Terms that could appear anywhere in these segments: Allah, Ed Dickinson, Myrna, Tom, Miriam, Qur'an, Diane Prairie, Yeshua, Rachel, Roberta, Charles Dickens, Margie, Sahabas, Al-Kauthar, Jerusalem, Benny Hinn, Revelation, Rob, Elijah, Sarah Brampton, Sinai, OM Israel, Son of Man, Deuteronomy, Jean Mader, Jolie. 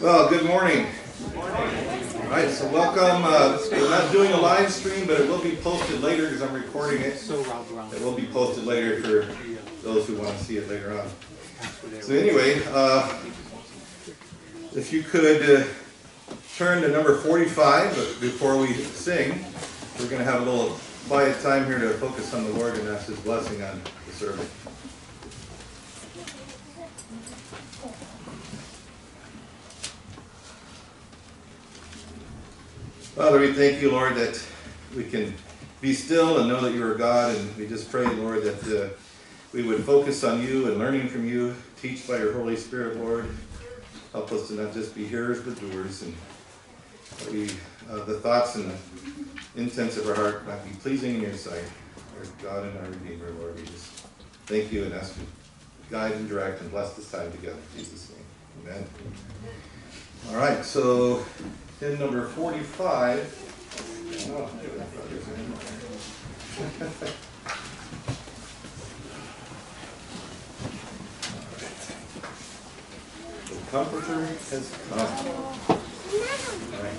Well, good morning. All right, so welcome. We're not doing a live stream, but it will be posted later because I'm recording it. It will be posted later for those who want to see it later on. So anyway, if you could turn to number 45, but before we sing, we're going to have a little quiet time here to focus on the Lord and ask His blessing on the service. Father, we thank you, Lord, that we can be still and know that you are God, and we just pray, Lord, that we would focus on you and learning from you. Teach by your Holy Spirit, Lord. Help us to not just be hearers but doers, and that the thoughts and the intents of our heart might be pleasing in your sight. Our God and our Redeemer, Lord, we just thank you and ask you to guide and direct and bless this time together. In Jesus' name, amen. All right, so hymn number 45. Oh, the Comforter has come. All right.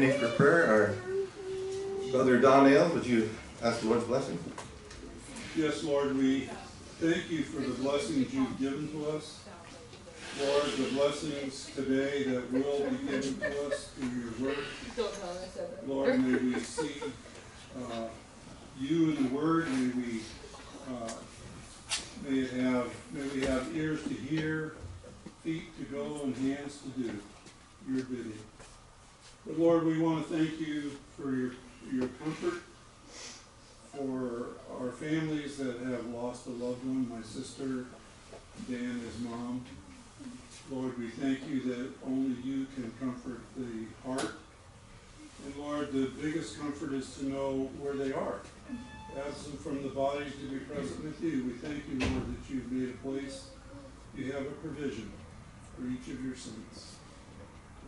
standing for prayer, our Brother Donnell, would you ask the Lord's blessing? Yes, Lord, we thank you for the blessings you've given to us. Lord, the blessings today that will be given to us through your word. Lord, may we see you in the word. May we have ears to hear, feet to go, and hands to do your bidding. But Lord, we want to thank you for your comfort, for our families that have lost a loved one, my sister, Dan, his mom. Lord, we thank you that only you can comfort the heart. And Lord, the biggest comfort is to know where they are. Absent from the body to be present with you. We thank you, Lord, that you've made a place. You have a provision for each of your saints.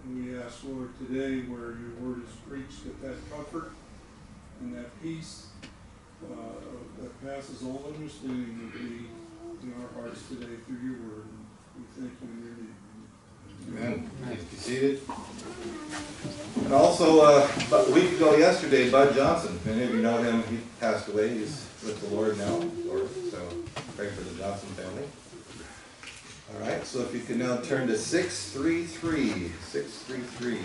And we ask, Lord, today where your word is preached, that comfort and that peace that passes all understanding would be in our hearts today through your word. We thank you in your name. Amen. Please be seated. And also, about a week ago yesterday, Bud Johnson, many of you know him, he passed away. He's with the Lord now, so pray for the Johnson family. All right, so if you can now turn to 633, 633.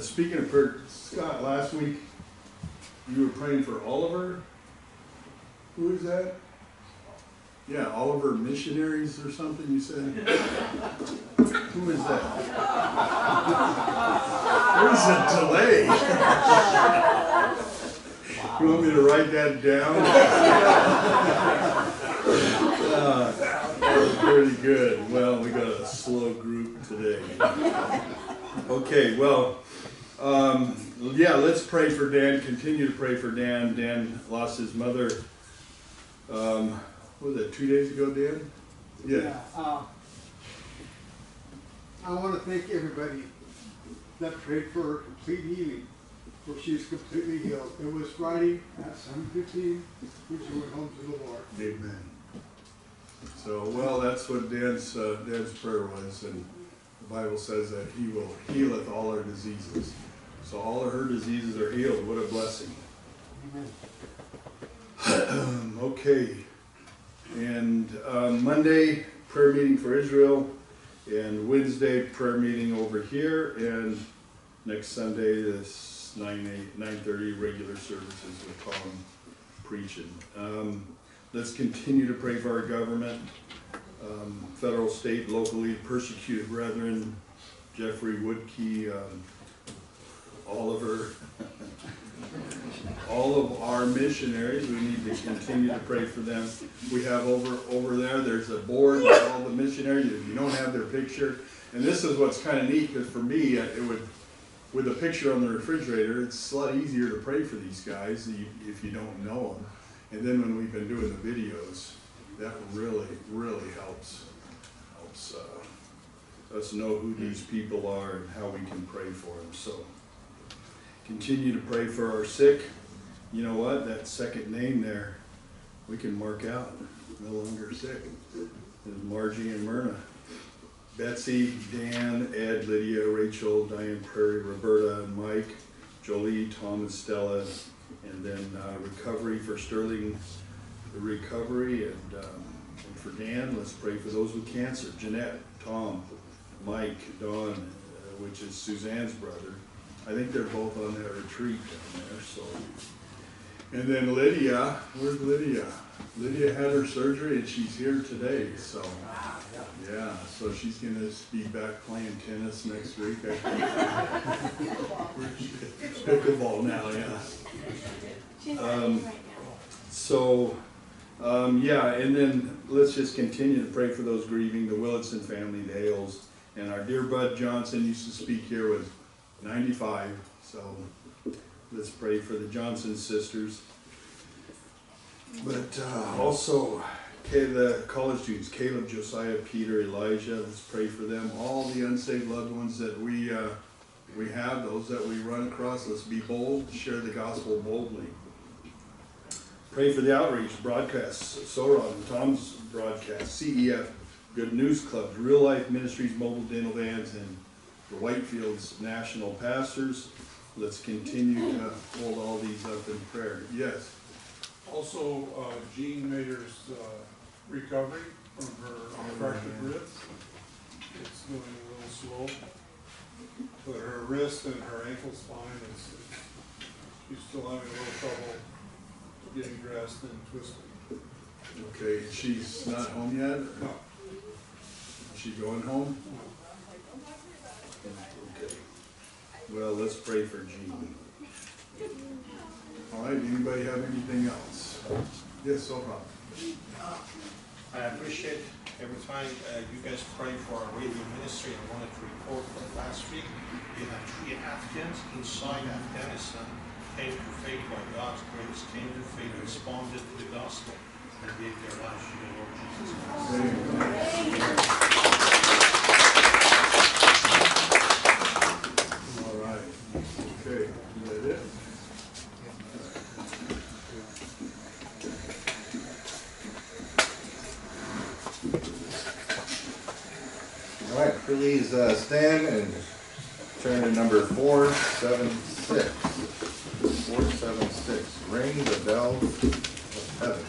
Speaking of prayer, Scott, last week you were praying for Oliver. Who is that? Yeah, Oliver Missionaries or something, you said? Who is that? There's a delay. You want me to write that down? That was pretty good. Well, we got a slow group today. Okay, well... yeah, let's pray for Dan. Continue to pray for Dan. Dan lost his mother, what was that, 2 days ago, Dan? Yeah. I want to thank everybody that prayed for her complete healing, for she is completely healed. It was Friday at 7:15 when she went home to the Lord. Amen. So, well, that's what Dan's prayer was, and the Bible says that he will healeth all our diseases. So all of her diseases are healed. What a blessing. Amen. Okay. And Monday, prayer meeting for Israel, and Wednesday, prayer meeting over here, and next Sunday, this 9:30 regular services with Tom preaching. Let's continue to pray for our government, federal, state, locally, persecuted brethren, Jeffrey Woodkey, Oliver, all of our missionaries. We need to continue to pray for them. We have over there, there's a board with all the missionaries. If you don't have their picture, and this is what's kind of neat, because for me, it would, with a picture on the refrigerator, it's a lot easier to pray for these guys if you don't know them. And then when we've been doing the videos, that really, really helps us know who these people are and how we can pray for them. So continue to pray for our sick. You know what? That second name there, we can mark out. No longer sick. There's Margie and Myrna. Betsy, Dan, Ed, Lydia, Rachel, Diane Prairie, Roberta, and Mike, Jolie, Tom, and Stella. And then recovery for Sterling, the recovery, and for Dan, let's pray for those with cancer. Jeanette, Tom, Mike, Don, which is Suzanne's brother. I think they're both on that retreat down there. So, and then Lydia, where's Lydia? Lydia had her surgery and she's here today. So, yeah, so she's gonna be back playing tennis next week. I think. Pickleball now, yeah. Yeah, and then let's just continue to pray for those grieving, the Willitson family, the Hales, and our dear Bud Johnson used to speak here, was 95, so let's pray for the Johnson sisters. But also, the college students, Caleb, Josiah, Peter, Elijah, let's pray for them. All the unsaved loved ones that we have, those that we run across, let's be bold, share the gospel boldly. Pray for the outreach, broadcasts, Soron and Tom's broadcast, CEF, Good News Clubs, Real Life Ministries, Mobile Dental Vans, and the Whitefield's National Pastors. Let's continue to hold all these up in prayer. Yes? Also, Jean Mader's recovery from her fractured wrist. It's going a little slow. But her wrist and her ankle spine she's still having a little trouble getting dressed and twisting. Okay, she's not home yet? No. Is she going home? No. Okay. Well, let's pray for Jean. All right, anybody have anything else? Yes, so far. I appreciate every time you guys pray for our radio ministry. I wanted to report that last week we had 3 Afghans inside Afghanistan came to faith by God's grace, came to faith, responded to the gospel, and gave their lives to the Lord Jesus Christ. All right. Okay. Is that it? Alright, please stand and turn to number 476. 476. Ring the bell of heaven.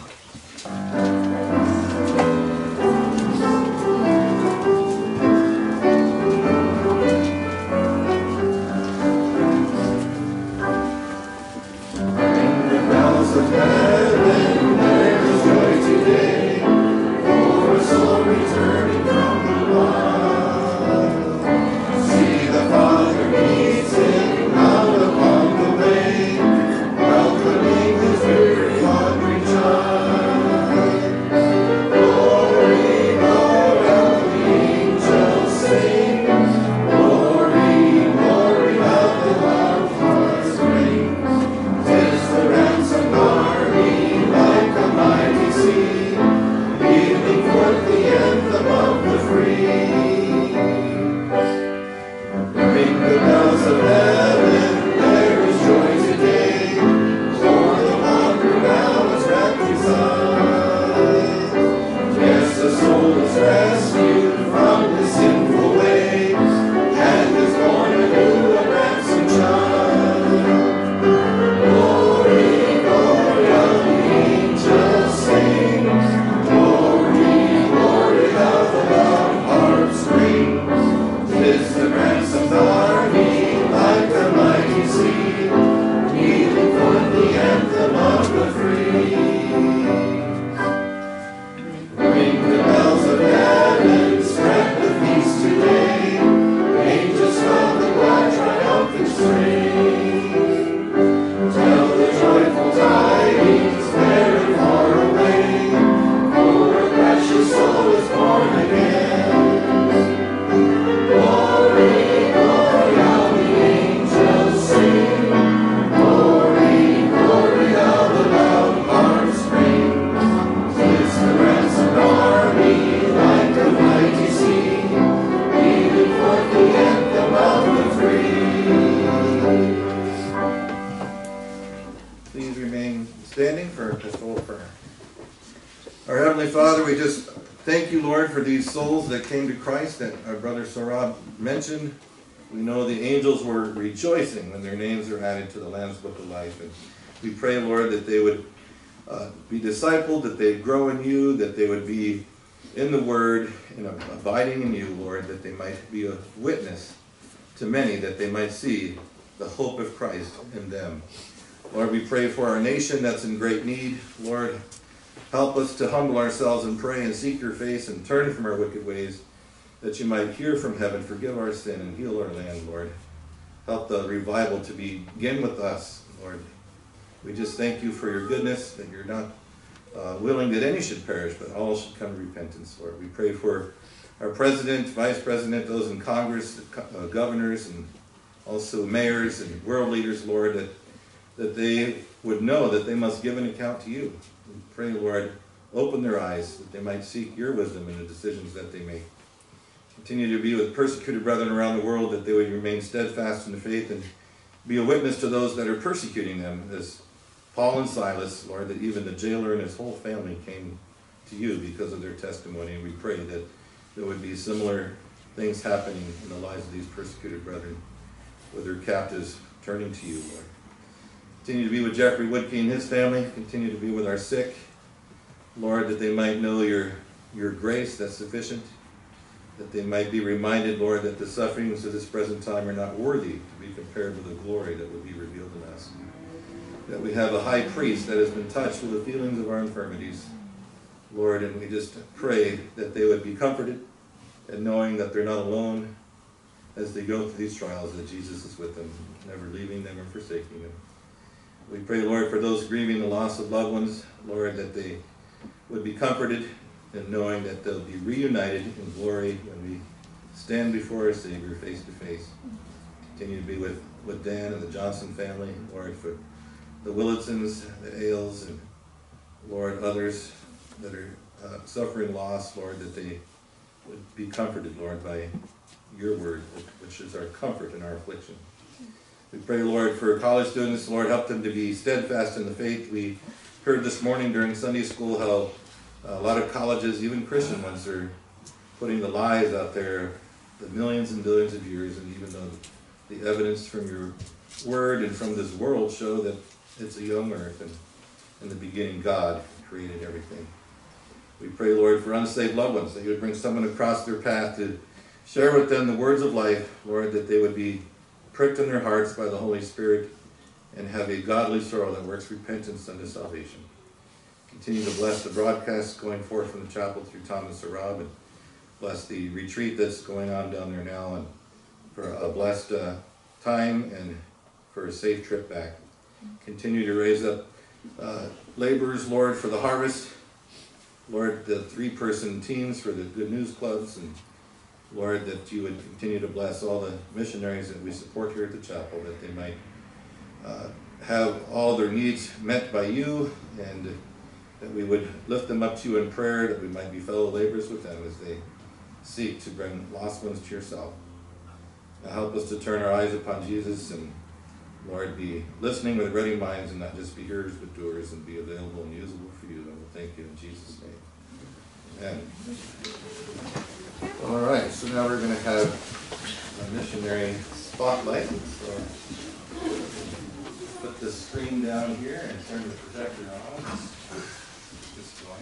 we just thank you, Lord, for these souls that came to Christ that our brother Sarab mentioned. We know the angels were rejoicing when their names are added to the Lamb's Book of Life. And we pray, Lord, that they would be discipled, that they grow in you, that they would be in the Word and abiding in you, Lord, that they might be a witness to many, that they might see the hope of Christ in them. Lord, we pray for our nation that's in great need. Lord, help us to humble ourselves and pray and seek your face and turn from our wicked ways, that you might hear from heaven, forgive our sin, and heal our land, Lord. Help the revival to begin with us, Lord. We just thank you for your goodness, that you're not willing that any should perish, but all should come to repentance, Lord. We pray for our president, vice president, those in Congress, governors, and also mayors and world leaders, Lord, that they would know that they must give an account to you. We pray, Lord, open their eyes, that they might seek your wisdom in the decisions that they make. Continue to be with persecuted brethren around the world, that they would remain steadfast in the faith and be a witness to those that are persecuting them, as Paul and Silas, Lord, that even the jailer and his whole family came to you because of their testimony. And we pray that there would be similar things happening in the lives of these persecuted brethren, with their captives turning to you, Lord. Continue to be with Jeffrey Woodkey and his family. Continue to be with our sick, Lord, that they might know your grace that's sufficient, that they might be reminded, Lord, that the sufferings of this present time are not worthy to be compared with the glory that would be revealed in us, that we have a high priest that has been touched with the feelings of our infirmities, Lord, and we just pray that they would be comforted and knowing that they're not alone as they go through these trials, that Jesus is with them, never leaving them or forsaking them. We pray, Lord, for those grieving the loss of loved ones, Lord, that they would be comforted and knowing that they'll be reunited in glory when we stand before our Savior face to face. Continue to be with Dan and the Johnson family, Lord, for the Willetsons, the Ailes, and, Lord, others that are suffering loss, Lord, that they would be comforted, Lord, by your word, which is our comfort in our affliction. We pray, Lord, for college students, Lord, help them to be steadfast in the faith. We heard this morning during Sunday school how a lot of colleges, even Christian ones, are putting the lies out there, the millions and billions of years, and even though the evidence from your word and from this world show that it's a young earth, and in the beginning God created everything. We pray, Lord, for unsaved loved ones, that you would bring someone across their path to share with them the words of life, Lord, that they would be pricked in their hearts by the Holy Spirit and have a godly sorrow that works repentance unto salvation. Continue to bless the broadcast going forth from the chapel through Thomas and Rob, and bless the retreat that's going on down there now, and for a blessed time and for a safe trip back. Continue to raise up laborers, Lord, for the harvest. Lord, the three-person teams for the Good News Clubs, and Lord, that you would continue to bless all the missionaries that we support here at the chapel, that they might have all their needs met by you, and that we would lift them up to you in prayer, that we might be fellow laborers with them as they seek to bring lost ones to yourself. Now help us to turn our eyes upon Jesus, and Lord, be listening with ready minds and not just be hearers but doers, and be available and usable for you. And we'll thank you in Jesus' name. Amen. All right, so now we're going to have a missionary spotlight. So put the screen down here and turn the projector on. Just going.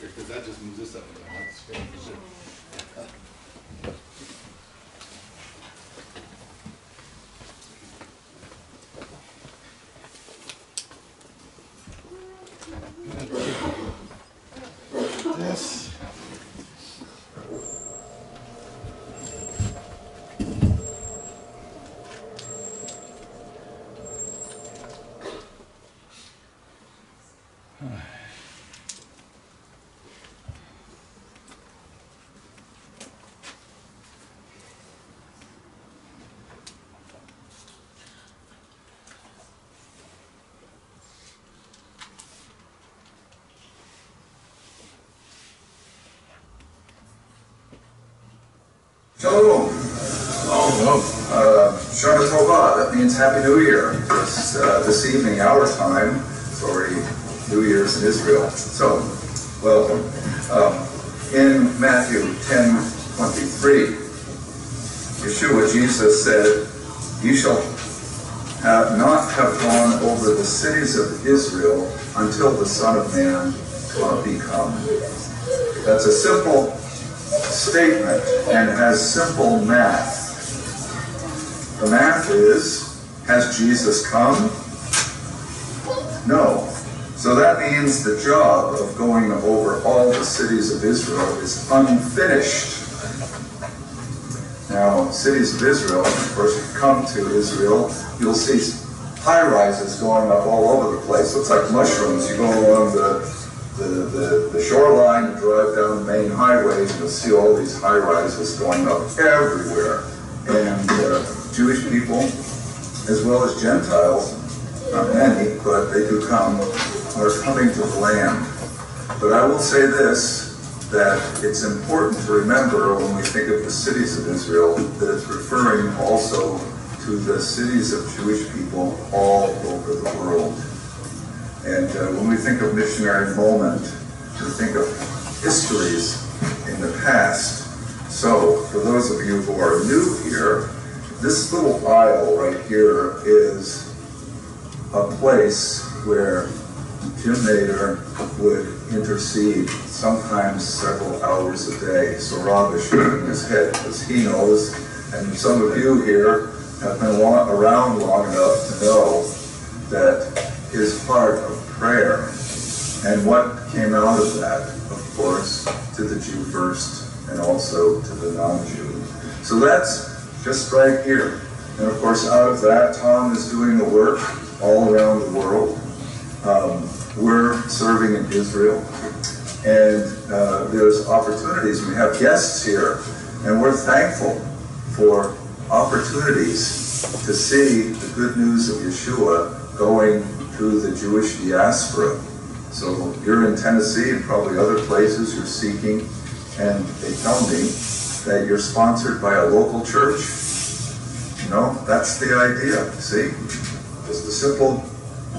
Because that just moves this up and down. That's great. Shalom. Shana Tova, that means Happy New Year. It's this evening, our time. It's already New Year's in Israel. So, welcome. In Matthew 10:23, Yeshua, Jesus said, "You shall not have gone over the cities of Israel until the Son of Man be come." That's a simple statement and has simple math. The math is, has Jesus come? No. So that means the job of going over all the cities of Israel is unfinished. Now, cities of Israel, of course, if you come to Israel, you'll see high-rises going up all over the place. It's like mushrooms. You go along the shoreline and drive down the main highways, and you'll see all these high-rises going up everywhere. And Jewish people, as well as Gentiles, not many, but they do come, are coming to the land. But I will say this, that it's important to remember when we think of the cities of Israel that it's referring also to the cities of Jewish people all over the world. And when we think of missionary moment, to think of histories in the past. So for those of you who are new here, this little aisle right here is a place where Jim Nader would intercede, sometimes several hours a day. So Rob is shaking his head because he knows, and some of you here have been around long enough to know that his part of prayer and what came out of that, of course, to the Jew first and also to the non-Jew. So that's just right here. And of course, out of that, Tom is doing the work all around the world. We're serving in Israel, and there's opportunities. We have guests here, and we're thankful for opportunities to see the good news of Yeshua going through the Jewish diaspora. So you're in Tennessee and probably other places you're seeking, and they tell me that you're sponsored by a local church. You know, that's the idea, see? Just a simple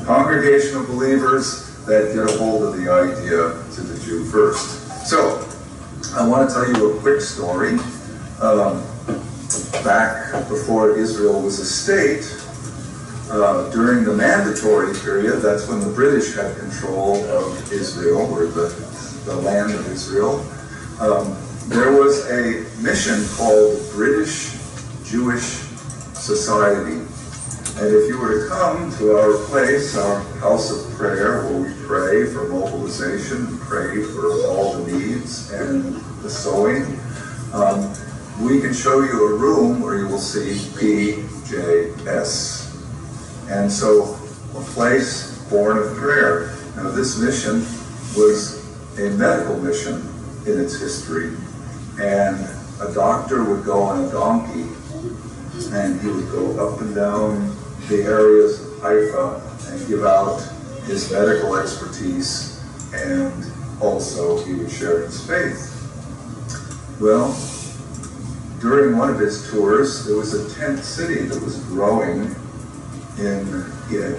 congregation of believers that get a hold of the idea to the Jew first. So, I want to tell you a quick story. Back before Israel was a state, during the mandatory period, that's when the British had control of Israel, or the land of Israel, there was a mission called British Jewish Society. And if you were to come to our place, our house of prayer, where we pray for mobilization, we pray for all the needs and the sowing, we can show you a room where you will see BJS. And so, a place born of prayer. Now, this mission was a medical mission in its history. And a doctor would go on a donkey, and he would go up and down the areas of Haifa and give out his medical expertise, and also he would share his faith. Well, during one of his tours, there was a tent city that was growing in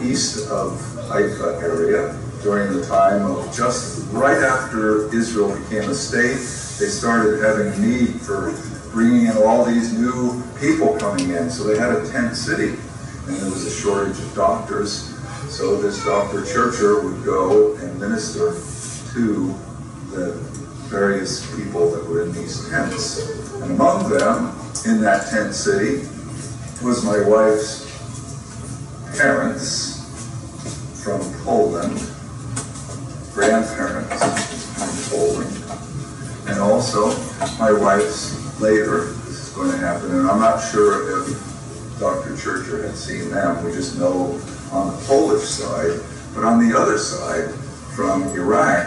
east of Haifa area during the time of just right after Israel became a state. They started having need for bringing in all these new people coming in, so they had a tent city. And there was a shortage of doctors, so this Dr. Churcher would go and minister to the various people that were in these tents. And among them, in that tent city, was my wife's parents from Poland, grandparents from Poland, and also my wife's, later, this is going to happen, and I'm not sure if Dr. Churcher had seen them. We just know on the Polish side, but on the other side, from Iraq,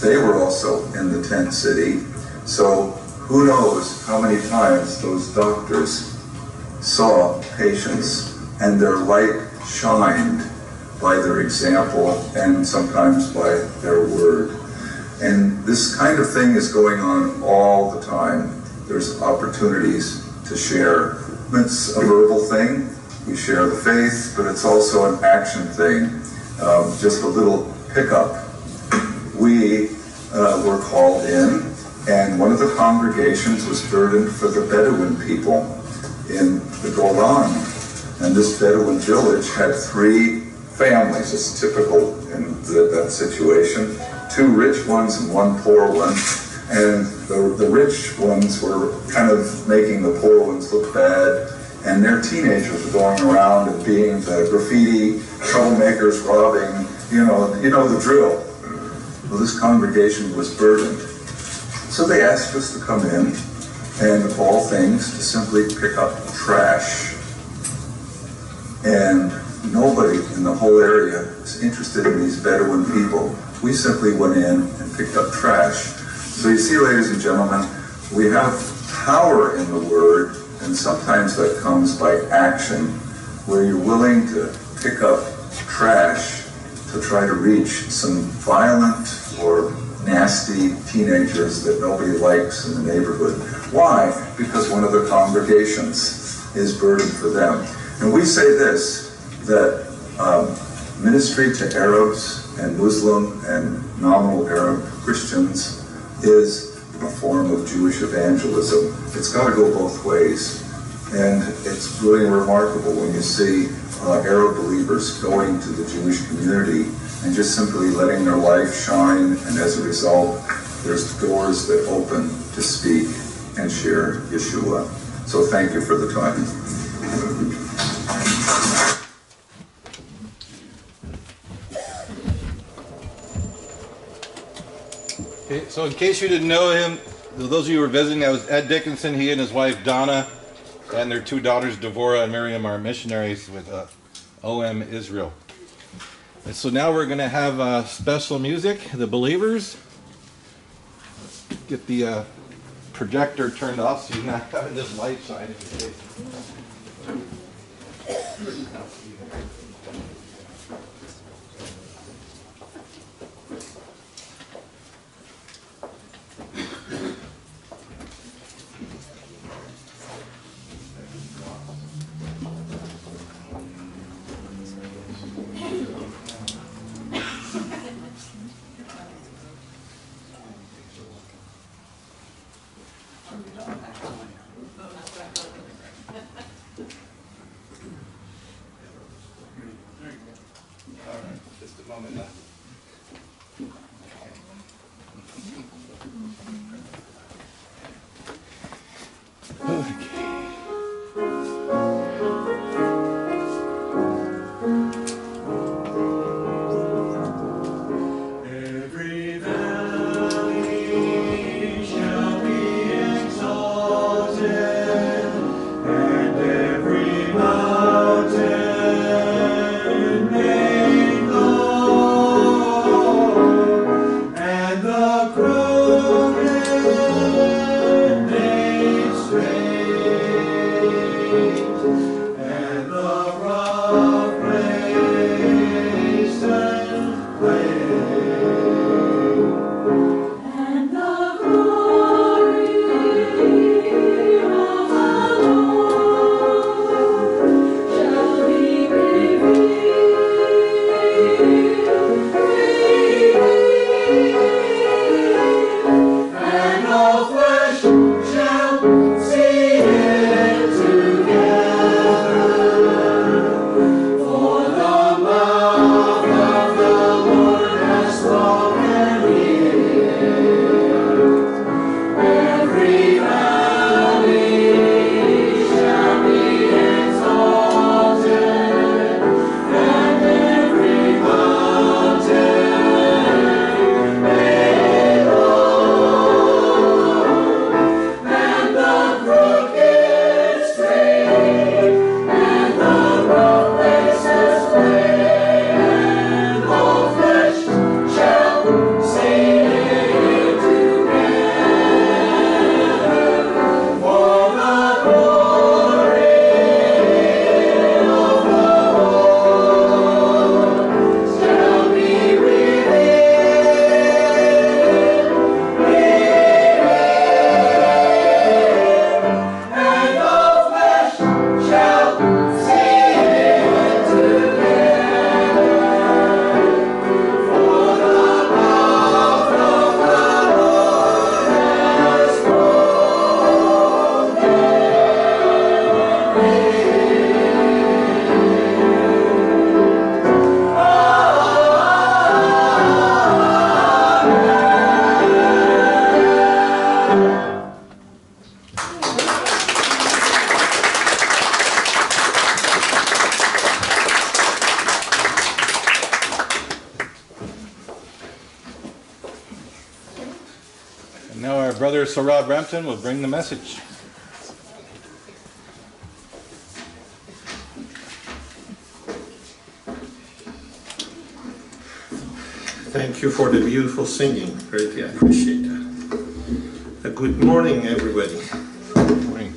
they were also in the tent city. So who knows how many times those doctors saw patients and their light shined by their example and sometimes by their word. And this kind of thing is going on all the time there's opportunities to share. It's a verbal thing. We share the faith, but it's also an action thing. Just a little pickup. We were called in, and one of the congregations was burdened for the Bedouin people in the Golan. And this Bedouin village had 3 families. It's typical in that situation. 2 rich ones and 1 poor one. And the rich ones were kind of making the poor ones look bad, and their teenagers were going around and being the graffiti, troublemakers, robbing, you know the drill. Well, this congregation was burdened. So they asked us to come in and, of all things, to simply pick up trash. And nobody in the whole area was interested in these Bedouin people. We simply went in and picked up trash. So you see, ladies and gentlemen, we have power in the Word, and sometimes that comes by action, where you're willing to pick up trash to try to reach some violent or nasty teenagers that nobody likes in the neighborhood. Why? Because one of the congregations is burdened for them. And we say this, that ministry to Arabs and Muslim and nominal Arab Christians is a form of Jewish evangelism. It's got to go both ways. And it's really remarkable when you see Arab believers going to the Jewish community and just simply letting their life shine, and as a result, there's doors that open to speak and share Yeshua. So thank you for the time. Okay, so in case you didn't know him, those of you who were visiting, that was Ed Dickinson. He and his wife Donna and their 2 daughters, Devorah and Miriam, are missionaries with OM Israel. And so now we're going to have special music, The Believers. Let's get the projector turned off so you're not having this light shine in your face. our brother Sarah Brampton will bring the message. Thank you for the beautiful singing. Greatly appreciate that. Good morning, everybody. Good morning.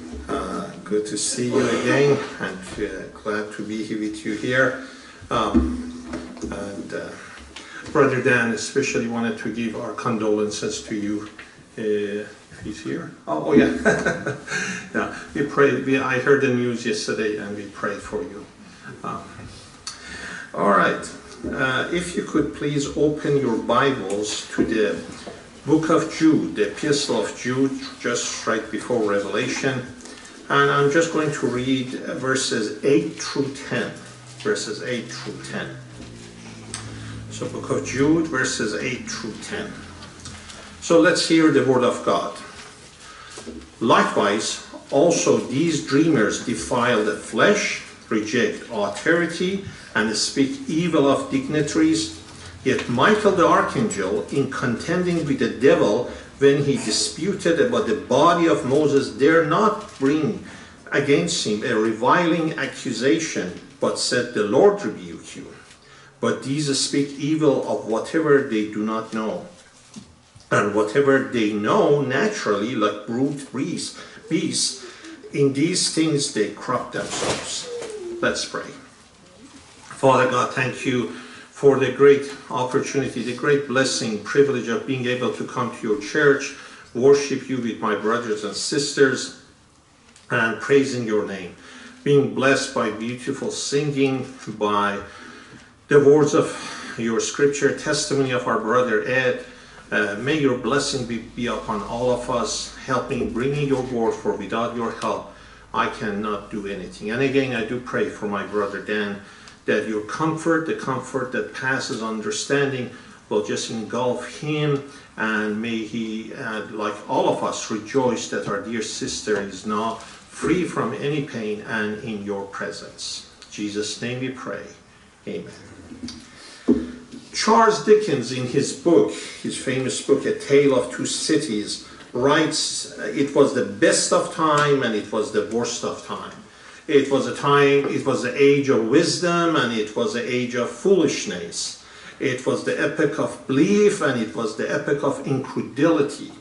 Good to see you again, and glad to be here with you here. Brother Dan especially wanted to give our condolences to you. If he's here. Oh yeah. Yeah. We prayed. I heard the news yesterday, and we prayed for you. All right. If you could please open your Bibles to the book of Jude, the epistle of Jude, just right before Revelation. And I'm just going to read verses 8 through 10. Verses 8 through 10. So book of Jude, verses 8 through 10. So let's hear the word of God. Likewise, also these dreamers defile the flesh, reject authority, and speak evil of dignitaries. Yet Michael the archangel, in contending with the devil, when he disputed about the body of Moses, dare not bring against him a reviling accusation, but said, "The Lord rebuke you." But these speak evil of whatever they do not know, and whatever they know naturally, like brute beasts, in these things they corrupt themselves. Let's pray. Father God, thank you for the great opportunity, the great blessing, privilege of being able to come to your church, worship you with my brothers and sisters, and praising your name. Being blessed by beautiful singing, by the words of your scripture, testimony of our brother Ed. May your blessing be upon all of us, helping, bringing your word, for without your help, I cannot do anything. And again, I do pray for my brother Dan, that your comfort, the comfort that passes understanding, will just engulf him, and may he, like all of us, rejoice that our dear sister is now free from any pain and in your presence. In Jesus' name we pray. Amen. Charles Dickens, in his book, his famous book, A Tale of Two Cities, writes, it was the best of time and it was the worst of time. It was a time, it was the age of wisdom and it was the age of foolishness. It was the epoch of belief and it was the epoch of incredulity.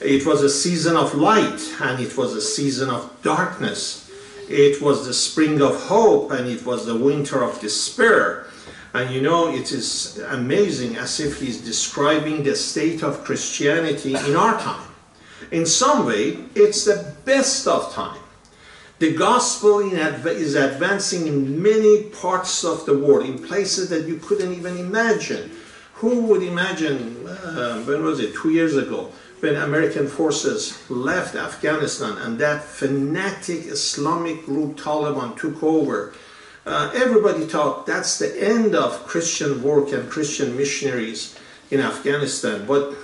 It was a season of light and it was a season of darkness. It was the spring of hope and it was the winter of despair. And you know, it is amazing, as if he's describing the state of Christianity in our time. In some way, it's the best of time. The gospel is advancing in many parts of the world, in places that you couldn't even imagine. Who would imagine, when was it, 2 years ago, when American forces left Afghanistan and that fanatic Islamic group Taliban took over? Everybody thought that's the end of Christian work and Christian missionaries in Afghanistan. But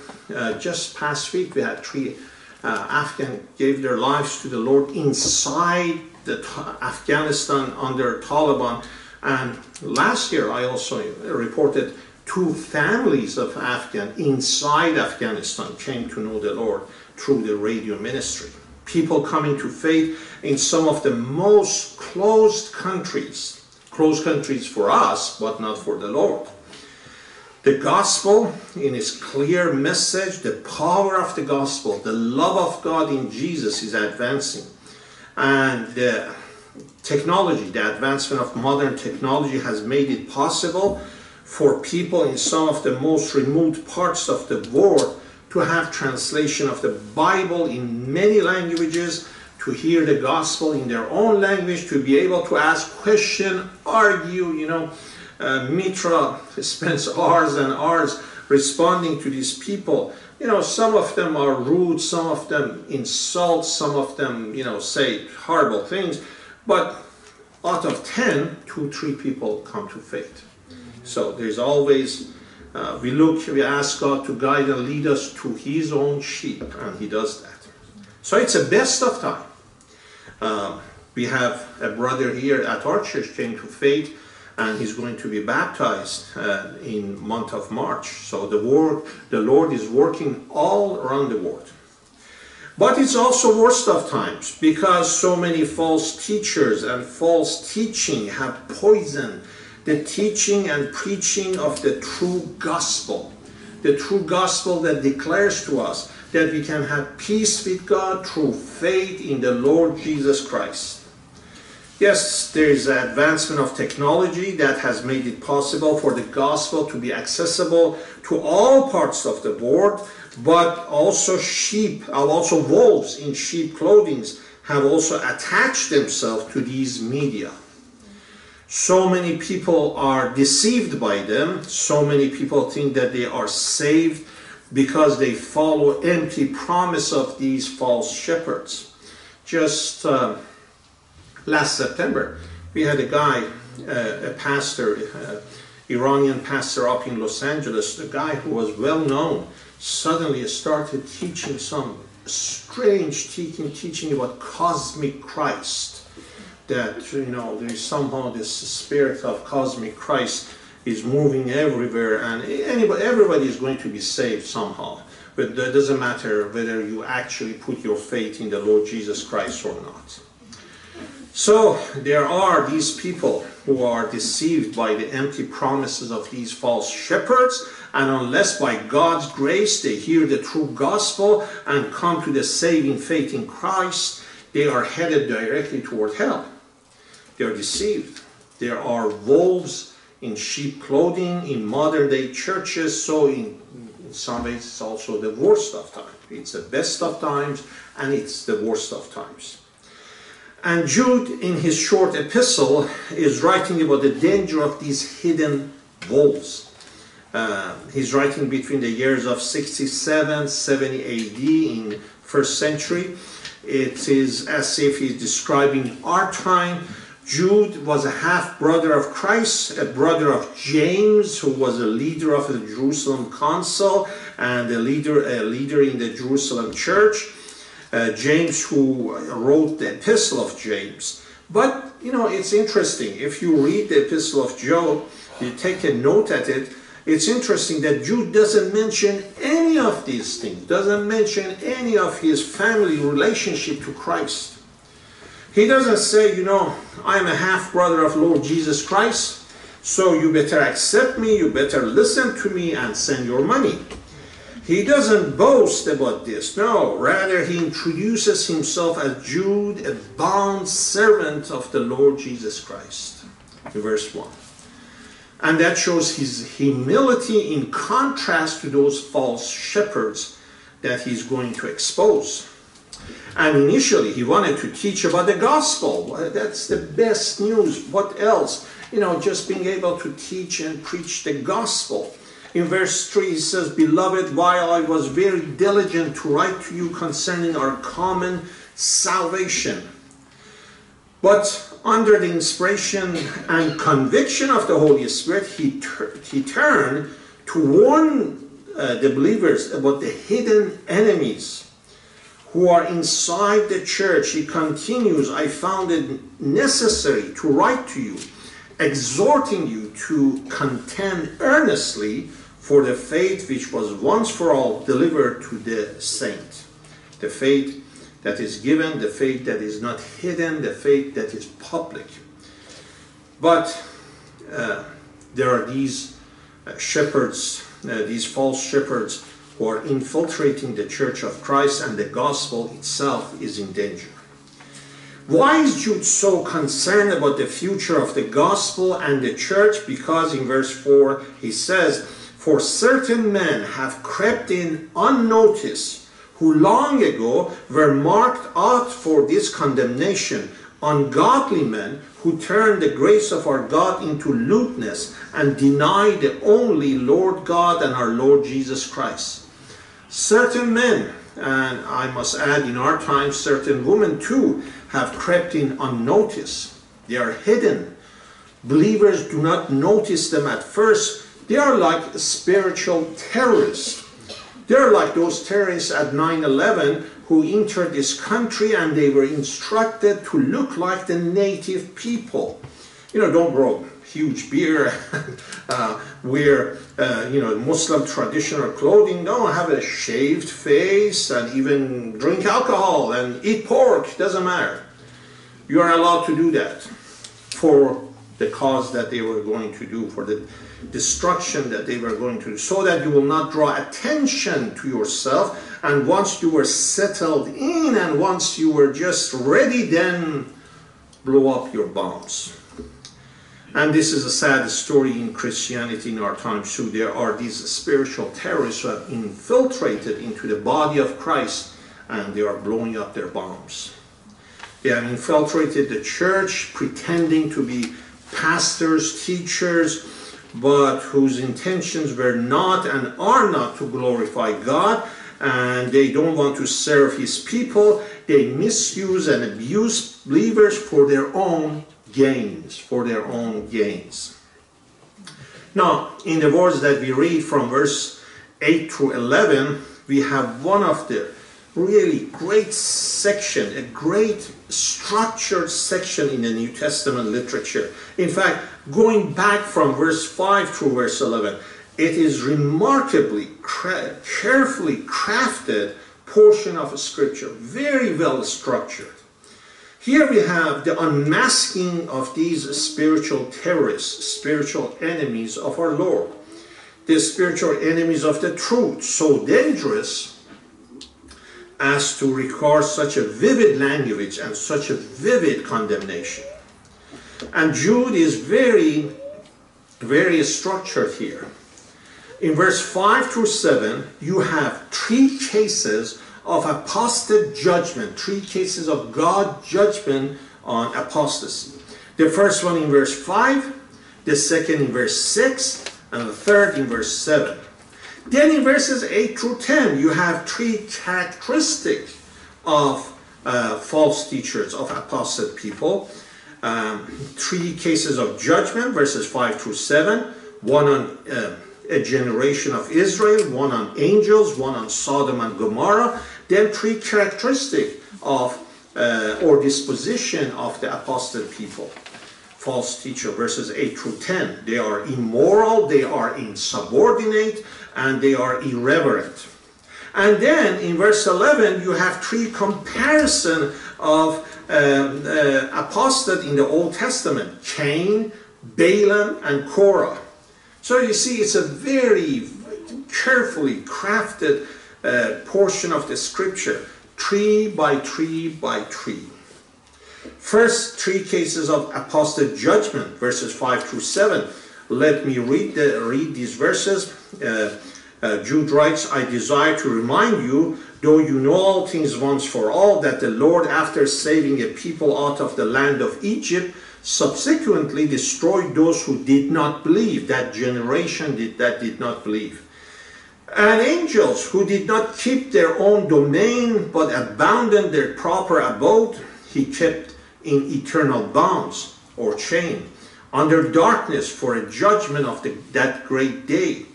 just past week, we had three Afghans gave their lives to the Lord inside the Afghanistan under Taliban. And last year I also reported two families of Afghans inside Afghanistan came to know the Lord through the radio ministry. People coming to faith in some of the most closed countries for us, but not for the Lord. The gospel, in its clear message, the power of the gospel, the love of God in Jesus is advancing. And the technology, the advancement of modern technology has made it possible for people in some of the most remote parts of the world to have translation of the Bible in many languages, to hear the gospel in their own language, to be able to ask questions, argue, you know. Mitra spends hours and hours responding to these people. You know, some of them are rude, some of them insult, some of them, you know, say horrible things. But out of 10, 2-3 people come to faith. So there's always, we ask God to guide and lead us to His own sheep, and He does that. So it's the best of time. We have a brother here at our church came to faith, and he's going to be baptized in month of March. So the Lord is working all around the world. But it's also worst of times, because so many false teachers and false teaching have poisoned the teaching and preaching of the true gospel. The true gospel that declares to us that we can have peace with God through faith in the Lord Jesus Christ. Yes, there is an advancement of technology that has made it possible for the gospel to be accessible to all parts of the world, but also sheep, also wolves in sheep clothing have also attached themselves to these media. So many people are deceived by them. So many people think that they are saved because they follow empty promise of these false shepherds. Just last September, we had a guy, a pastor, Iranian pastor up in Los Angeles, the guy who was well known, suddenly started teaching some strange teaching about cosmic Christ. That, you know, there's somehow this spirit of cosmic Christ is moving everywhere, and everybody is going to be saved somehow. But that doesn't matter whether you actually put your faith in the Lord Jesus Christ or not. So there are these people who are deceived by the empty promises of these false shepherds, and unless by God's grace they hear the true gospel and come to the saving faith in Christ, they are headed directly toward hell. They are deceived. There are wolves in sheep clothing in modern day churches, so in some ways it's also the worst of times. It's the best of times and it's the worst of times. And Jude, in his short epistle, is writing about the danger of these hidden wolves. He's writing between the years of 67 70 AD in 1st century. It is as if he's describing our time. Jude was a half-brother of Christ, a brother of James, who was a leader of the Jerusalem council and a leader in the Jerusalem church. James, who wrote the epistle of James. But, you know, it's interesting. If you read the epistle of Joel, you take a note at it, it's interesting that Jude doesn't mention any of these things, doesn't mention any of his family relationship to Christ. He doesn't say, you know, I'm a half-brother of Lord Jesus Christ, so you better accept me, you better listen to me and send your money. He doesn't boast about this. No, rather he introduces himself as Jude, a bond servant of the Lord Jesus Christ. In verse 1. And that shows his humility in contrast to those false shepherds that he's going to expose. And initially he wanted to teach about the gospel. That's the best news. What else? You know, just being able to teach and preach the gospel. In verse 3 he says, Beloved, while I was very diligent to write to you concerning our common salvation, but under the inspiration and conviction of the Holy Spirit, he turned to warn the believers about the hidden enemies who are inside the church. He continues, I found it necessary to write to you, exhorting you to contend earnestly for the faith which was once for all delivered to the saint. The faith that is given, the faith that is not hidden, the faith that is public. But there are these shepherds, these false shepherds who are infiltrating the Church of Christ, and the gospel itself is in danger. Why is Jude so concerned about the future of the gospel and the church? Because in verse 4 he says, For certain men have crept in unnoticed, who long ago were marked out for this condemnation, ungodly men who turned the grace of our God into lewdness and deny the only Lord God and our Lord Jesus Christ. Certain men, and I must add in our time, certain women too, have crept in unnoticed. They are hidden. Believers do not notice them at first. They are like spiritual terrorists. They are like those terrorists at 9/11 who entered this country and they were instructed to look like the native people. You know, don't grow huge beard, wear Muslim traditional clothing, don't have a shaved face, and even drink alcohol and eat pork, doesn't matter. You are allowed to do that for the cause that they were going to do, for the destruction that they were going to do, so that you will not draw attention to yourself. And once you were settled in, and once you were just ready, then blow up your bombs. And this is a sad story in Christianity in our time too. There are these spiritual terrorists who have infiltrated into the body of Christ, and they are blowing up their bombs. They have infiltrated the church, pretending to be pastors, teachers, but whose intentions were not and are not to glorify God, and they don't want to serve His people. They misuse and abuse believers for their own gains, for their own gains. Now, in the words that we read from verse 8 through 11, we have one of the really great section, a great structured section in the New Testament literature. In fact, going back from verse 5 through verse 11, it is remarkably carefully crafted portion of Scripture, very well structured. Here we have the unmasking of these spiritual terrorists, spiritual enemies of our Lord, the spiritual enemies of the truth, so dangerous as to record such a vivid language and such a vivid condemnation. And Jude is very, very structured here. In verse 5 through 7, you have three cases of apostate judgment, three cases of God's judgment on apostasy. The first one in verse 5, the second in verse 6, and the third in verse 7. Then in verses 8 through 10, you have three characteristics of false teachers, of apostate people. Three cases of judgment, verses 5 through 7, one on a generation of Israel, one on angels, one on Sodom and Gomorrah. Then three characteristics of or disposition of the apostate people, false teacher, verses 8 through 10. They are immoral, they are insubordinate, and they are irreverent. And then in verse 11, you have three comparisons of apostate in the Old Testament, Cain, Balaam, and Korah. So you see, it's a very carefully crafted portion of the Scripture, tree by tree by tree. First, three cases of apostate judgment, verses 5 through 7. Let me read these verses. Jude writes, I desire to remind you, though you know all things once for all, that the Lord, after saving a people out of the land of Egypt, subsequently destroyed those who did not believe, that generation that did not believe. And angels who did not keep their own domain but abandoned their proper abode, he kept in eternal bonds or chain, under darkness for a judgment of that great day.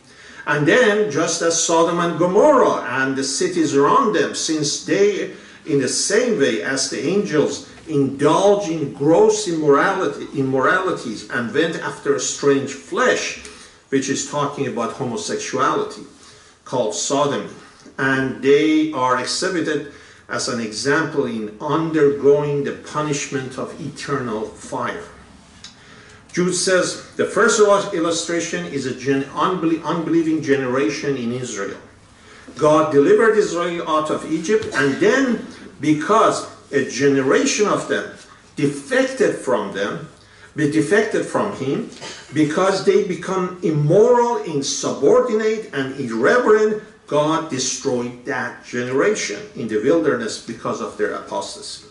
And then, just as Sodom and Gomorrah and the cities around them, since they, in the same way as the angels, indulge in gross immoralities and went after strange flesh, which is talking about homosexuality, called sodomy. And they are exhibited as an example in undergoing the punishment of eternal fire. Jude says the first illustration is an unbelieving generation in Israel. God delivered Israel out of Egypt, and then because a generation of them defected from him, because they become immoral, insubordinate, and irreverent, God destroyed that generation in the wilderness because of their apostasy.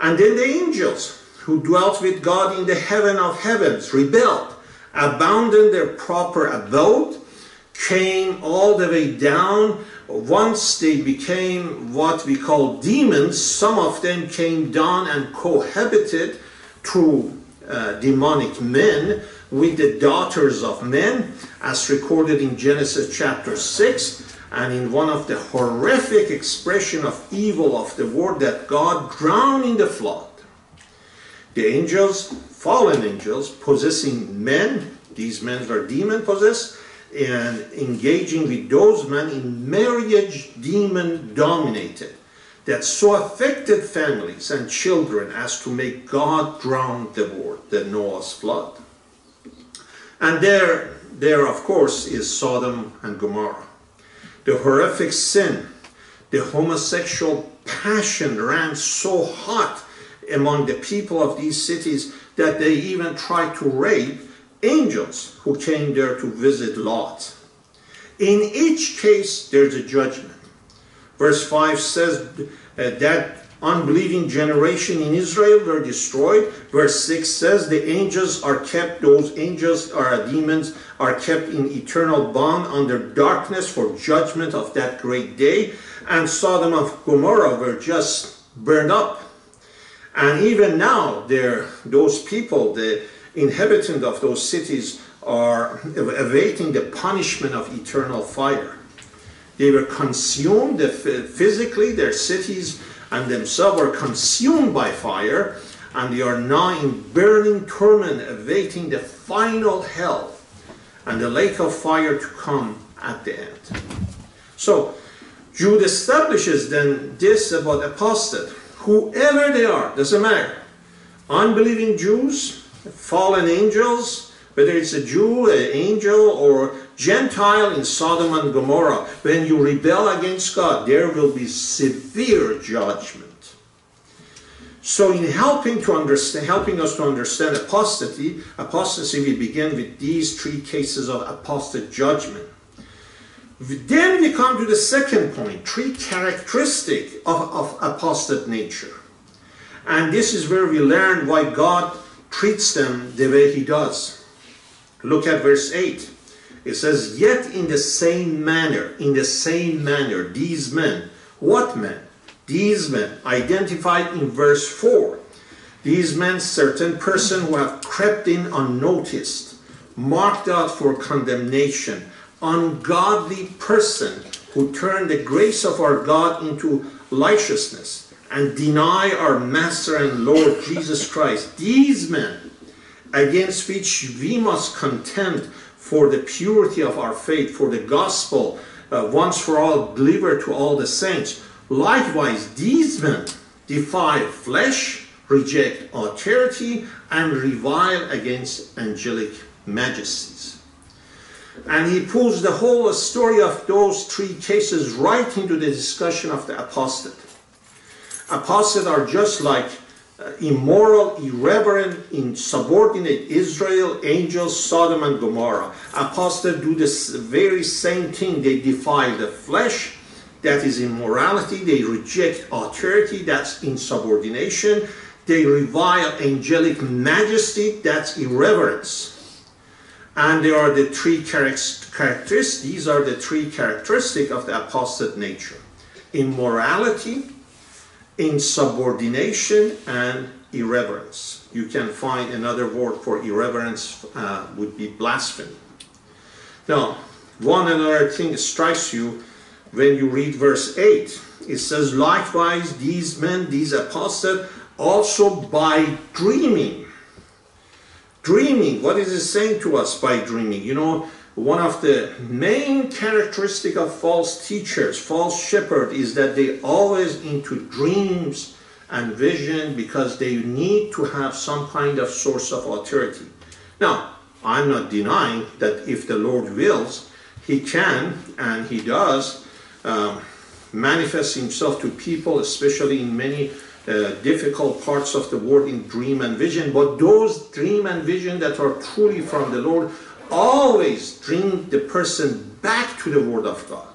And then the angels who dwelt with God in the heaven of heavens rebelled, abandoned their proper abode, came all the way down. Once they became what we call demons, some of them came down and cohabited through demonic men with the daughters of men, as recorded in Genesis chapter 6, and in one of the horrific expression of evil of the word that God drowned in the flood. The angels, fallen angels, possessing men, these men are demon-possessed, and engaging with those men in marriage demon-dominated, that so affected families and children as to make God drown the world, the Noah's flood. And there of course, is Sodom and Gomorrah. The horrific sin, the homosexual passion ran so hot among the people of these cities that they even tried to rape angels who came there to visit Lot. In each case, there's a judgment. Verse 5 says that unbelieving generation in Israel were destroyed. Verse 6 says the angels are kept, those angels are demons, are kept in eternal bond under darkness for judgment of that great day. And Sodom and Gomorrah were just burned up. And even now, those people, the inhabitants of those cities, are awaiting the punishment of eternal fire. They were consumed physically, their cities and themselves were consumed by fire, and they are now in burning torment, awaiting the final hell and the lake of fire to come at the end. So Jude establishes then this about apostate, whoever they are, doesn't matter, unbelieving Jews, fallen angels, whether it's a Jew, an angel, or Gentile in Sodom and Gomorrah, when you rebel against God, there will be severe judgment. So in helping us to understand apostasy, we begin with these three cases of apostate judgment. Then we come to the second point, three characteristics of apostate nature. And this is where we learn why God treats them the way He does. Look at verse 8. It says, yet in the same manner, these men, what men? These men, identified in verse 4. These men, certain persons who have crept in unnoticed, marked out for condemnation, ungodly person who turn the grace of our God into licentiousness and deny our Master and Lord Jesus Christ. These men, against which we must contend for the purity of our faith, for the gospel, once for all delivered to all the saints. Likewise, these men defile flesh, reject authority, and revile against angelic majesties. And he pulls the whole story of those three cases right into the discussion of the apostate. Apostates are just like immoral, irreverent, insubordinate Israel, angels, Sodom and Gomorrah. Apostates do this very same thing. They defile the flesh, that is immorality. They reject authority, that's insubordination. They revile angelic majesty, that's irreverence. And there are the three characteristics. These are the three characteristics of the apostate nature: immorality, insubordination, and irreverence. You can find another word for irreverence would be blasphemy. Now, one another thing strikes you when you read verse 8. It says, likewise, these men, these apostates, also by dreaming. Dreaming, what is it saying to us by dreaming? You know, one of the main characteristics of false teachers, false shepherds, is that they always into dreams and vision because they need to have some kind of source of authority. Now, I'm not denying that if the Lord wills, He can, and He does, manifest Himself to people, especially in many difficult parts of the world in dream and vision. But those dream and vision that are truly from the Lord always bring the person back to the Word of God.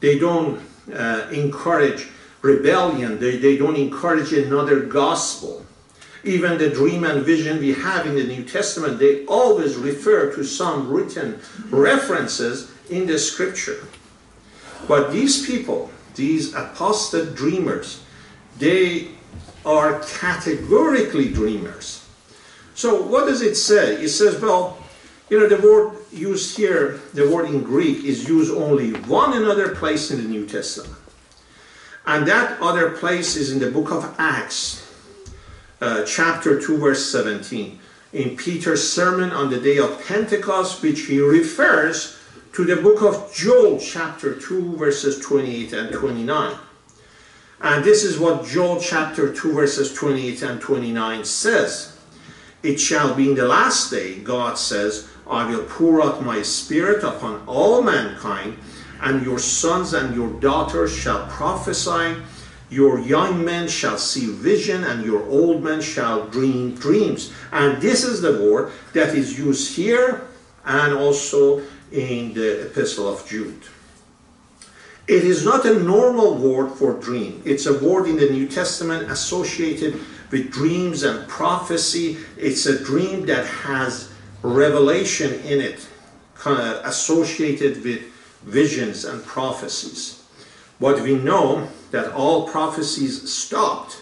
They don't encourage rebellion. They don't encourage another gospel. Even the dream and vision we have in the New Testament, they always refer to some written references in the Scripture. But these people, these apostate dreamers, they are categorically dreamers. So what does it say? It says, well, you know, the word used here, the word in Greek, is used only one another place in the New Testament. And that other place is in the book of Acts. chapter 2, verse 17, in Peter's sermon on the day of Pentecost, which he refers to the book of Joel, chapter 2, verses 28 and 29. And this is what Joel, chapter 2, verses 28 and 29 says. It shall be in the last day, God says, I will pour out my spirit upon all mankind, and your sons and your daughters shall prophesy, your young men shall see vision, and your old men shall dream dreams. And this is the word that is used here and also in the epistle of Jude. It is not a normal word for dream. It's a word in the New Testament associated with dreams and prophecy. It's a dream that has revelation in it, kind of associated with visions and prophecies. But we know that all prophecies stopped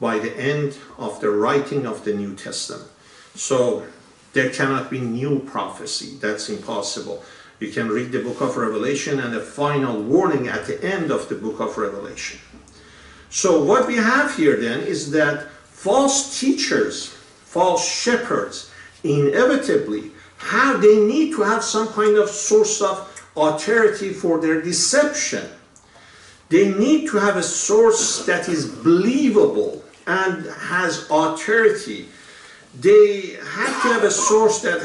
by the end of the writing of the New Testament. So there cannot be new prophecy. That's impossible. You can read the book of Revelation and the final warning at the end of the book of Revelation. So what we have here then is that false teachers, false shepherds, inevitably have, they need to have some kind of source of authority for their deception. They need to have a source that is believable and has authority. They have to have a source that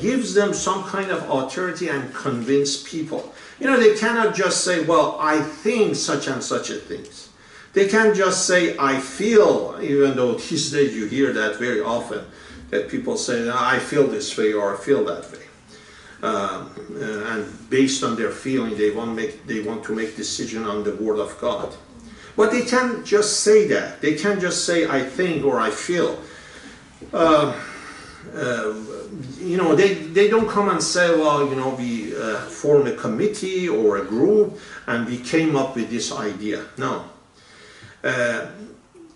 gives them some kind of authority and convince people. You know, they cannot just say, well, I think such and such a thing. They can't just say, I feel, even though these days you hear that very often, that people say, I feel this way or I feel that way. And based on their feeling, they want to make decision on the Word of God. But they can't just say that. They can't just say, I think or I feel. You know, they don't come and say, well, you know, we formed a committee or a group and we came up with this idea. No.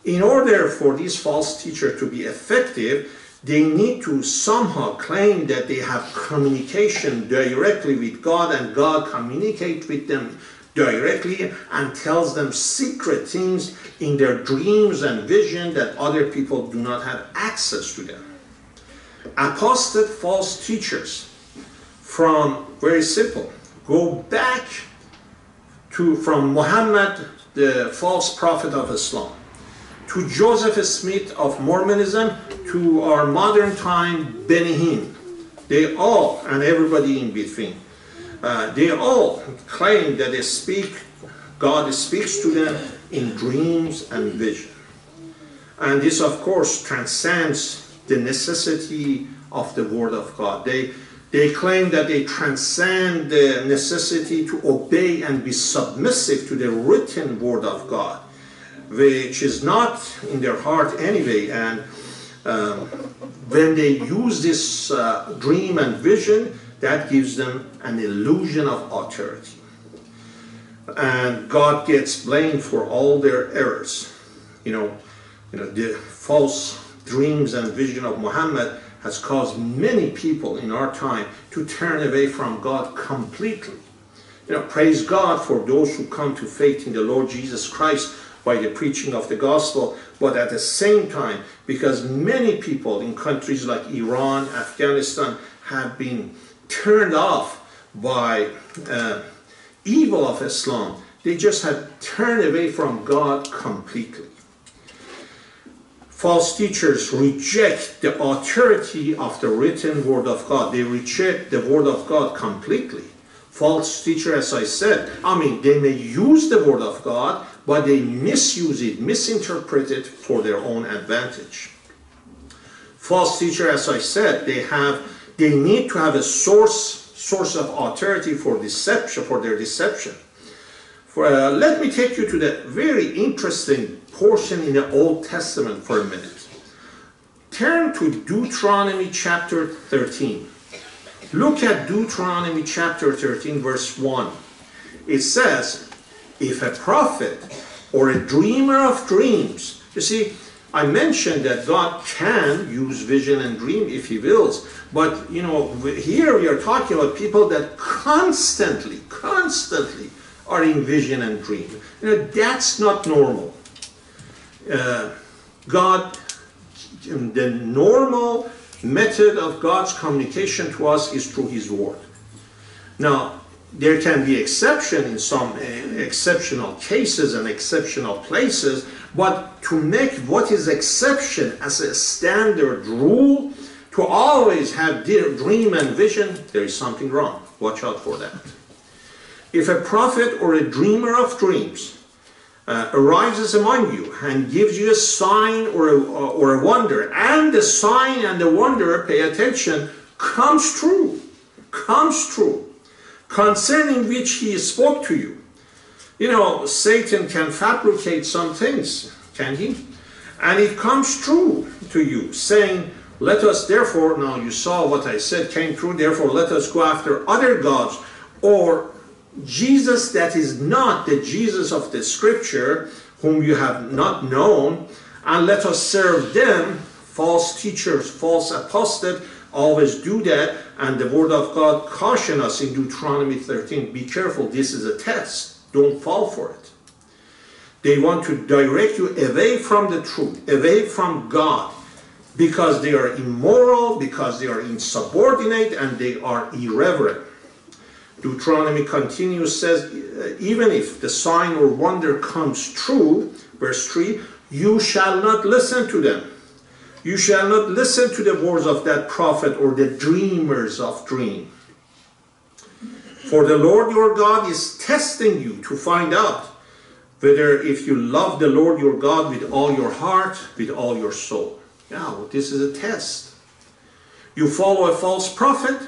In order for these false teachers to be effective, they need to somehow claim that they have communication directly with God, and God communicates with them directly and tells them secret things in their dreams and vision that other people do not have access to them. Apostate false teachers from, very simple, go back to from Muhammad, the false prophet of Islam, to Joseph Smith of Mormonism, to our modern time, Benny Hinn. They all, and everybody in between, they all claim that they speak, God speaks to them in dreams and vision. And this, of course, transcends the necessity of the Word of God. They claim that they transcend the necessity to obey and be submissive to the written Word of God, which is not in their heart anyway. And when they use this dream and vision, that gives them an illusion of authority. And God gets blamed for all their errors. You know, the false dreams and vision of Muhammad has caused many people in our time to turn away from God completely. You know, praise God for those who come to faith in the Lord Jesus Christ by the preaching of the gospel, but at the same time, because many people in countries like Iran, Afghanistan, have been turned off by evil of Islam, they just have turned away from God completely. False teachers reject the authority of the written Word of God. They reject the Word of God completely. False teachers, as I said, they may use the Word of God, but they misuse it, misinterpret it for their own advantage. False teachers, as I said, they need to have a source of authority for deception, for their deception. Let me take you to the very interesting portion in the Old Testament for a minute. Turn to Deuteronomy chapter 13. Look at Deuteronomy chapter 13, verse 1. It says, if a prophet or a dreamer of dreams, you see, I mentioned that God can use vision and dream if he wills, but you know, here we are talking about people that constantly are in vision and dream. You know, that's not normal. God, the normal method of God's communication to us is through His Word. Now, there can be exceptions in some exceptional cases and exceptional places, but to make what is exception as a standard rule, to always have dream and vision, there is something wrong. Watch out for that. If a prophet or a dreamer of dreams arises among you and gives you a sign or a wonder, and the sign and the wonder, pay attention, comes true. Concerning which he spoke to you. You know, Satan can fabricate some things, can he? And it comes true to you, saying, let us therefore, now you saw what I said came true, therefore let us go after other gods, or Jesus that is not the Jesus of the Scripture, whom you have not known, and let us serve them. False teachers, false apostates, always do that, and the Word of God cautions us in Deuteronomy 13, be careful, this is a test, don't fall for it. They want to direct you away from the truth, away from God, because they are immoral, because they are insubordinate, and they are irreverent. Deuteronomy continues, says, even if the sign or wonder comes true, verse 3, you shall not listen to them. You shall not listen to the words of that prophet or the dreamers of dream. For the Lord your God is testing you to find out whether if you love the Lord your God with all your heart, with all your soul. Now, this is a test. You follow a false prophet,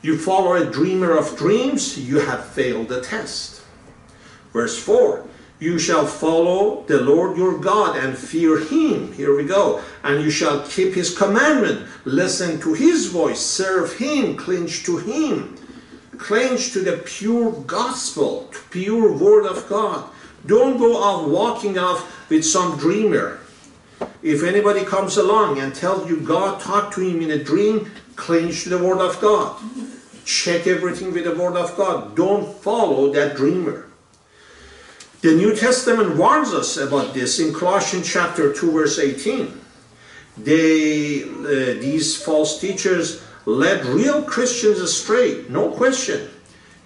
you follow a dreamer of dreams, you have failed the test. Verse 4. You shall follow the Lord your God and fear Him. Here we go. And you shall keep His commandment. Listen to His voice. Serve Him. Cling to Him. Cling to the pure gospel, to pure word of God. Don't go out walking off with some dreamer. If anybody comes along and tells you God talked to him in a dream, cling to the word of God. Check everything with the word of God. Don't follow that dreamer. The New Testament warns us about this in Colossians chapter 2 verse 18. These false teachers led real Christians astray, no question.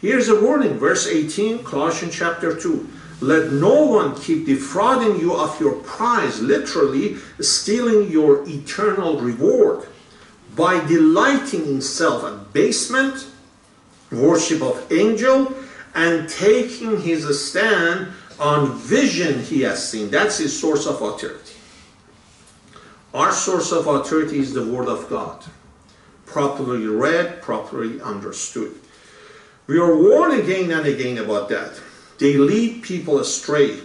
Here's a warning, verse 18, Colossians chapter 2. Let no one keep defrauding you of your prize, literally stealing your eternal reward, by delighting in self-abasement, worship of angels, and taking his stand on vision he has seen. That's his source of authority. Our source of authority is the Word of God, properly read, properly understood. We are warned again and again about that. They lead people astray.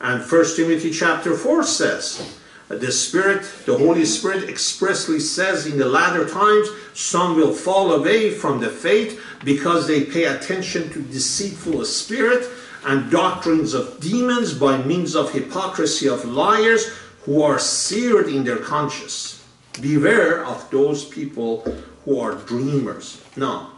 And 1 Timothy chapter 4 says, the Holy Spirit expressly says in the latter times, some will fall away from the faith because they pay attention to deceitful spirit and doctrines of demons by means of hypocrisy of liars who are seared in their conscience. Beware of those people who are dreamers. Now,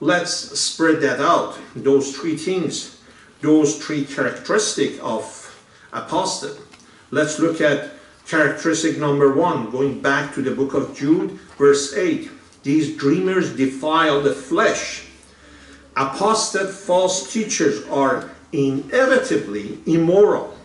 let's spread that out. Those three things, those three characteristics of apostate. Let's look at characteristic number 1, going back to the book of Jude, verse 8. These dreamers defile the flesh. Apostate false teachers are inevitably immoral.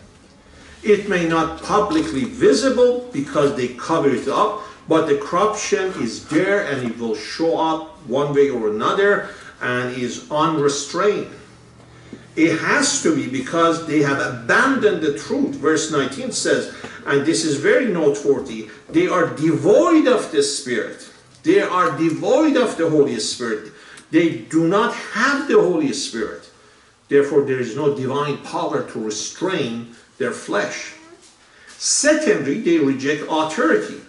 It may not publicly visible because they cover it up, but the corruption is there and it will show up one way or another and is unrestrained. It has to be because they have abandoned the truth. Verse 19 says, and this is very noteworthy, they are devoid of the Spirit. They are devoid of the Holy Spirit. They do not have the Holy Spirit. Therefore, there is no divine power to restrain their flesh. Secondly, they reject authority.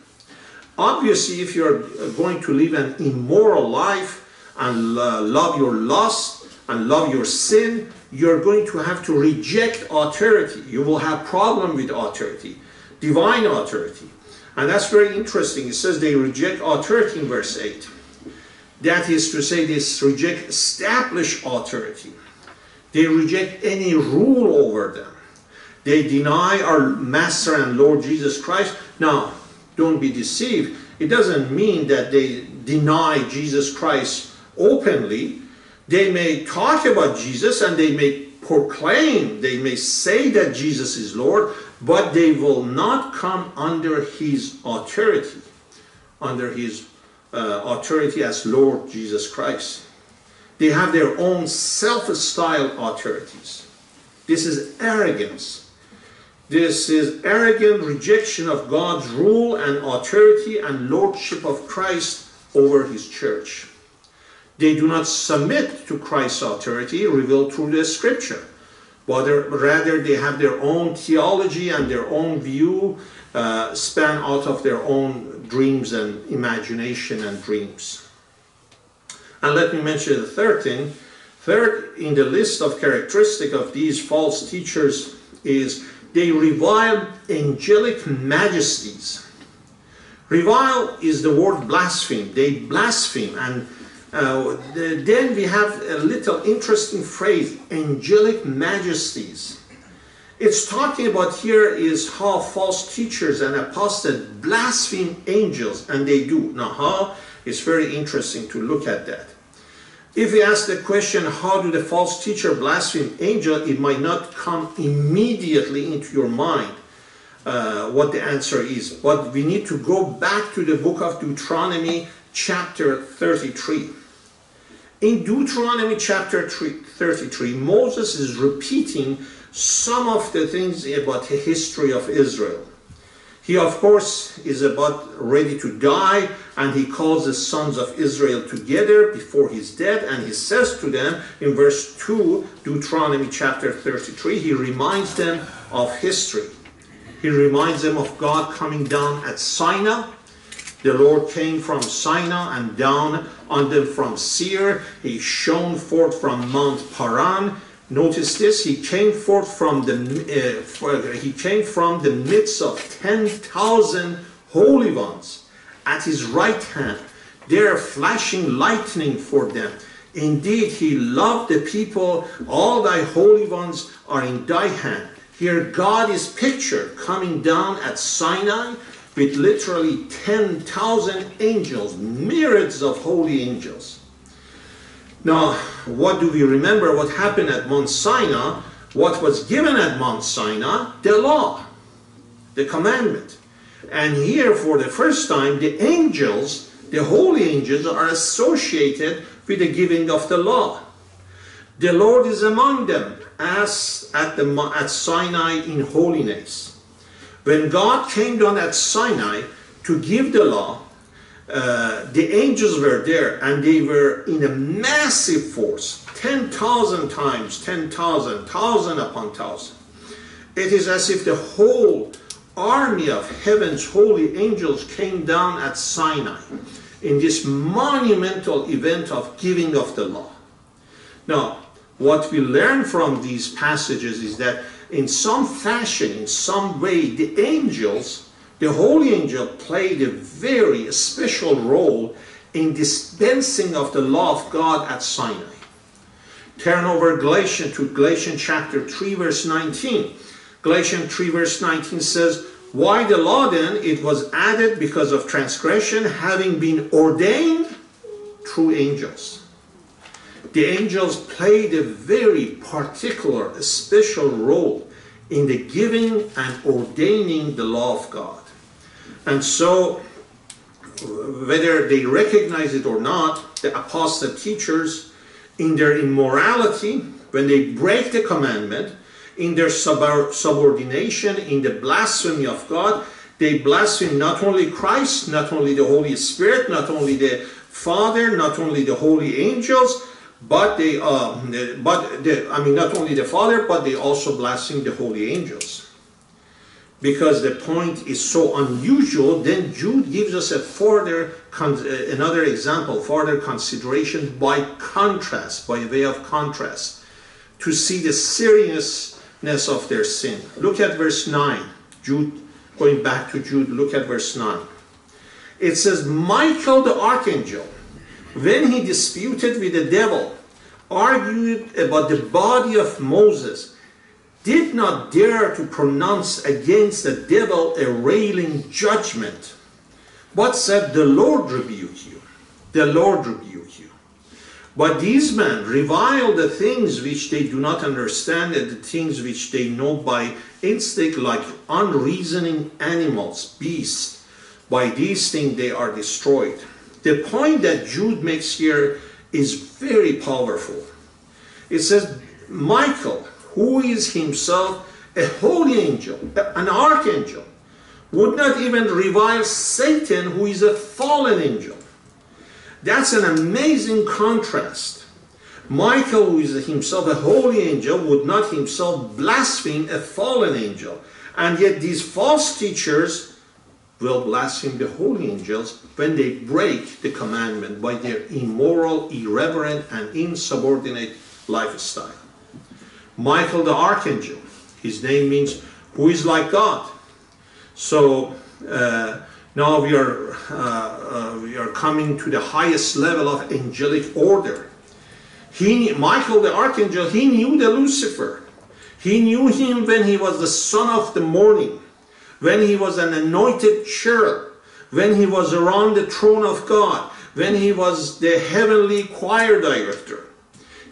Obviously, if you're going to live an immoral life and love your lust and love your sin, you're going to have to reject authority. You will have problem with authority, divine authority. And that's very interesting. It says they reject authority in verse 8. That is to say, they reject established authority. They reject any rule over them. They deny our Master and Lord Jesus Christ. Now, don't be deceived. It doesn't mean that they deny Jesus Christ openly. They may talk about Jesus and they may proclaim, they may say that Jesus is Lord, but they will not come under His authority, under His authority as Lord Jesus Christ. They have their own self-styled authorities. This is arrogance. This is arrogant rejection of God's rule and authority and lordship of Christ over His church. They do not submit to Christ's authority revealed through the Scripture, but rather they have their own theology and their own view span out of their own dreams and imagination and dreams. And let me mention the third thing. Third in the list of characteristics of these false teachers is they revile angelic majesties. Revile is the word blaspheme. They blaspheme. And then we have a little interesting phrase, angelic majesties. It's talking about here is how false teachers and apostles blaspheme angels, and they do. Now, how? It's very interesting to look at that. If we ask the question, how do the false teacher blaspheme angel, it might not come immediately into your mind what the answer is. But we need to go back to the book of Deuteronomy chapter 33. In Deuteronomy chapter 33, Moses is repeating some of the things about the history of Israel. He, of course, is about ready to die, and he calls the sons of Israel together before his death, and he says to them in verse 2, Deuteronomy chapter 33, he reminds them of history. He reminds them of God coming down at Sinai. The Lord came from Sinai and down on them from Seir. He shone forth from Mount Paran. Notice this, he came forth from the midst of 10,000 holy ones at his right hand, there flashing lightning for them. Indeed, he loved the people, all thy holy ones are in thy hand. Here God is pictured coming down at Sinai with literally 10,000 angels, myriads of holy angels. Now, what do we remember? What happened at Mount Sinai? What was given at Mount Sinai? The law, the commandment. And here, for the first time, the angels, the holy angels, are associated with the giving of the law. The Lord is among them, as at Sinai in holiness. When God came down at Sinai to give the law, the angels were there, and they were in a massive force, 10,000 times 10,000, thousand upon thousand. It is as if the whole army of heaven's holy angels came down at Sinai in this monumental event of giving of the law. Now, what we learn from these passages is that in some fashion, in some way, the angels, the holy angel, played a very special role in dispensing of the law of God at Sinai. Turn over Galatians to Galatians chapter 3 verse 19. Galatians 3 verse 19 says, why the law then? It was added because of transgression, having been ordained through angels. The angels played a very particular, a special role in the giving and ordaining the law of God. And so, whether they recognize it or not, the apostle teachers, in their immorality, when they break the commandment, in their subordination, in the blasphemy of God, they blaspheme not only Christ, not only the Holy Spirit, not only the Father, not only the holy angels, but they, not only the Father, but they also blaspheme the holy angels. Because the point is so unusual, then Jude gives us a further, another example, further consideration by contrast, by way of contrast, to see the seriousness of their sin. Look at verse 9. Jude, going back to Jude, look at verse 9. It says, Michael the archangel, when he disputed with the devil, argued about the body of Moses, did not dare to pronounce against the devil a railing judgment, but said, "The Lord rebuke you, the Lord rebuke you." But these men revile the things which they do not understand, and the things which they know by instinct, like unreasoning animals, beasts. By these things they are destroyed. The point that Jude makes here is very powerful. It says, Michael, who is himself a holy angel, an archangel, would not even revile Satan, who is a fallen angel. That's an amazing contrast. Michael, who is himself a holy angel, would not himself blaspheme a fallen angel. And yet these false teachers will blaspheme the holy angels when they break the commandment by their immoral, irreverent, and insubordinate lifestyle. Michael the archangel, his name means "who is like God." So now we are coming to the highest level of angelic order. Michael the archangel, he knew the Lucifer. He knew him when he was the son of the morning, when he was an anointed cherub, when he was around the throne of God, when he was the heavenly choir director.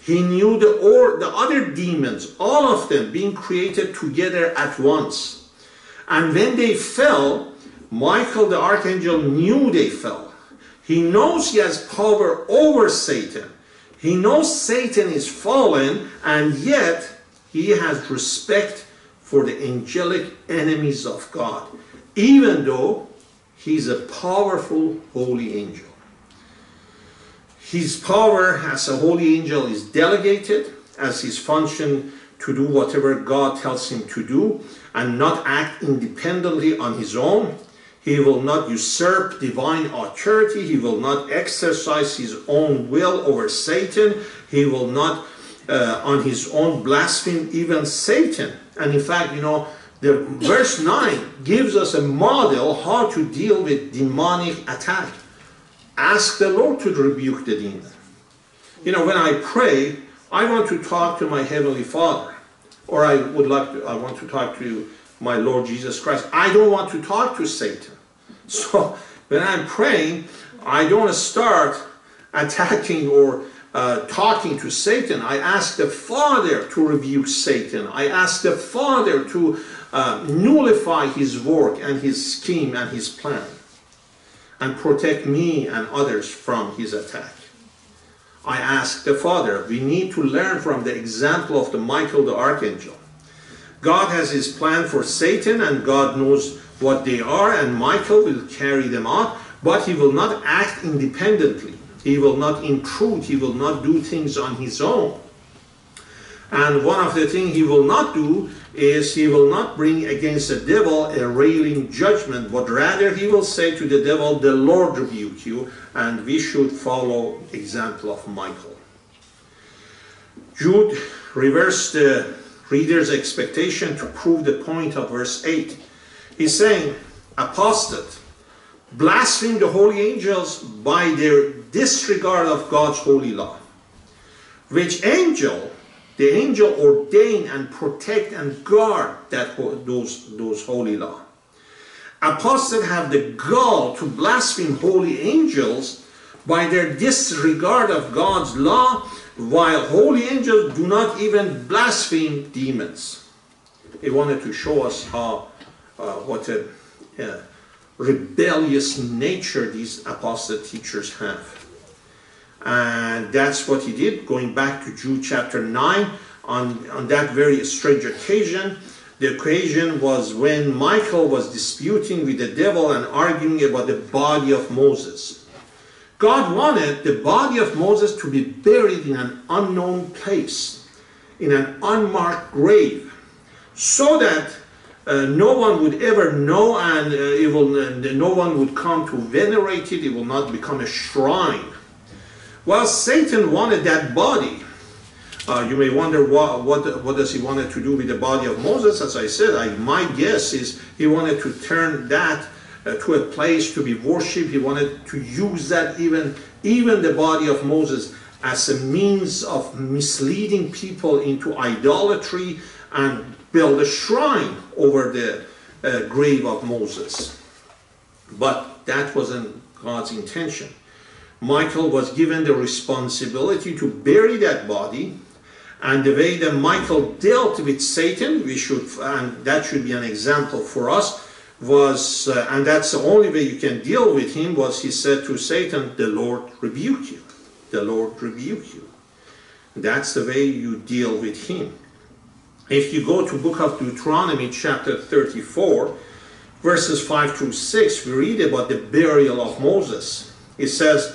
He knew the other demons, all of them being created together at once. And when they fell, Michael the archangel knew they fell. He knows he has power over Satan. He knows Satan is fallen, and yet he has respect for the angelic enemies of God, even though he's a powerful holy angel. His power as a holy angel is delegated as his function to do whatever God tells him to do and not act independently on his own. He will not usurp divine authority. He will not exercise his own will over Satan. He will not on his own blaspheme even Satan. And in fact, you know, the verse 9 gives us a model how to deal with demonic attack. Ask the Lord to rebuke the demon. You know, when I pray, I want to talk to my Heavenly Father, or I want to talk to my Lord Jesus Christ. I don't want to talk to Satan. So when I'm praying, I don't start attacking or talking to Satan. I ask the Father to rebuke Satan. I ask the Father to nullify his work and his scheme and his plan, and protect me and others from his attack. I ask the Father. We need to learn from the example of the Michael the archangel. God has his plan for Satan, and God knows what they are, and Michael will carry them out, but he will not act independently. He will not intrude. He will not do things on his own. And one of the things he will not do is he will not bring against the devil a railing judgment, but rather he will say to the devil, "The Lord rebuke you," and we should follow the example of Michael. Jude reversed the reader's expectation to prove the point of verse 8. He's saying, apostate, blaspheme the holy angels by their disregard of God's holy law, which angel, the angel ordain and protect and guard that those holy law. Apostates have the gall to blaspheme holy angels by their disregard of God's law, while holy angels do not even blaspheme demons. He wanted to show us how what a rebellious nature these apostate teachers have. And that's what he did. Going back to Jude chapter 9, on that very strange occasion, the occasion was when Michael was disputing with the devil and arguing about the body of Moses. God wanted the body of Moses to be buried in an unknown place, in an unmarked grave, so that no one would ever know, and no one would come to venerate it. It will not become a shrine. Well, Satan wanted that body. You may wonder what does he wanted to do with the body of Moses. As I said, my guess is he wanted to turn that to a place to be worshipped. He wanted to use that, even the body of Moses, as a means of misleading people into idolatry and build a shrine over the grave of Moses. But that wasn't God's intention. Michael was given the responsibility to bury that body, and the way that Michael dealt with Satan, and that should be an example for us, was, and that's the only way you can deal with him, was he said to Satan, "The Lord rebuke you. The Lord rebuke you." That's the way you deal with him. If you go to book of Deuteronomy chapter 34, verses 5 through 6, we read about the burial of Moses. It says,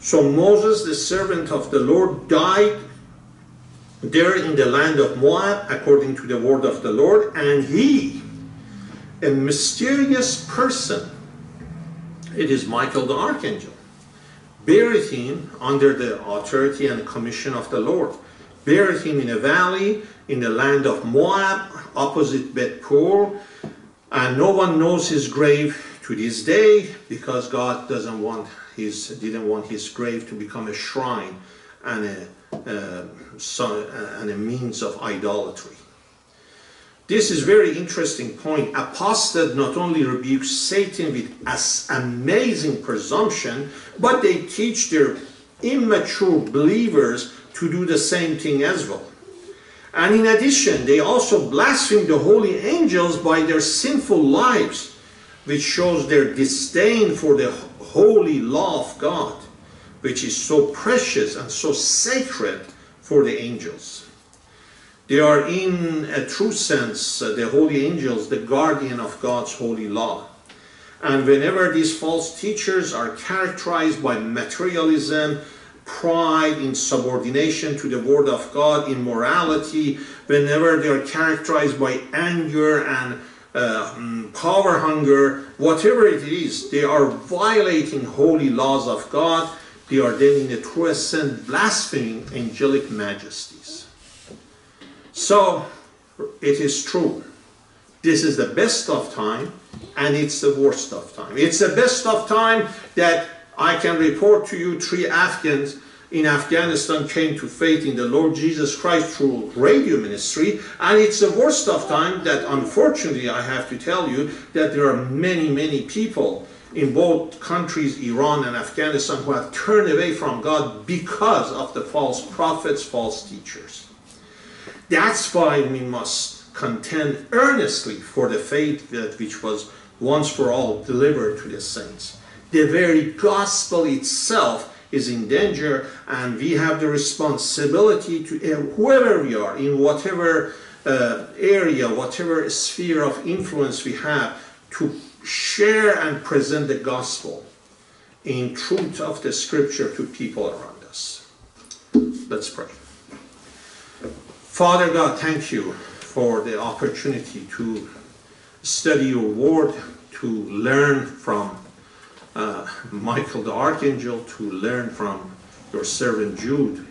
"So Moses, the servant of the Lord, died there in the land of Moab, according to the word of the Lord, and he, a mysterious person," it is Michael the archangel, "buried him under the authority and commission of the Lord, buried him in a valley in the land of Moab, opposite Bet-peor, and no one knows his grave to this day," because God didn't want his grave to become a shrine and a means of idolatry. This is a very interesting point. Apostate not only rebuke Satan with amazing presumption, but they teach their immature believers to do the same thing as well. And in addition, they also blaspheme the holy angels by their sinful lives, which shows their disdain for the holy law of God, which is so precious and so sacred for the angels. They are, in a true sense, the holy angels, the guardian of God's holy law. And whenever these false teachers are characterized by materialism, pride, insubordination to the word of God, immorality, whenever they are characterized by anger and power hunger, whatever it is, they are violating holy laws of God. They are then, in the truest sense, blaspheming angelic majesties. So, it is true. This is the best of time, and it's the worst of time. It's the best of time that I can report to you 3 Afghans in Afghanistan came to faith in the Lord Jesus Christ through radio ministry, and it's the worst of time that, unfortunately, I have to tell you that there are many, many people in both countries, Iran and Afghanistan, who have turned away from God because of the false prophets, false teachers. That's why we must contend earnestly for the faith that which was once for all delivered to the saints. The very gospel itself is in danger, and we have the responsibility to, whoever we are, in whatever area, whatever sphere of influence we have, to share and present the gospel in truth of the scripture to people around us. Let's pray. Father God, thank you for the opportunity to study your word, to learn from Michael the archangel, to learn from your servant Jude,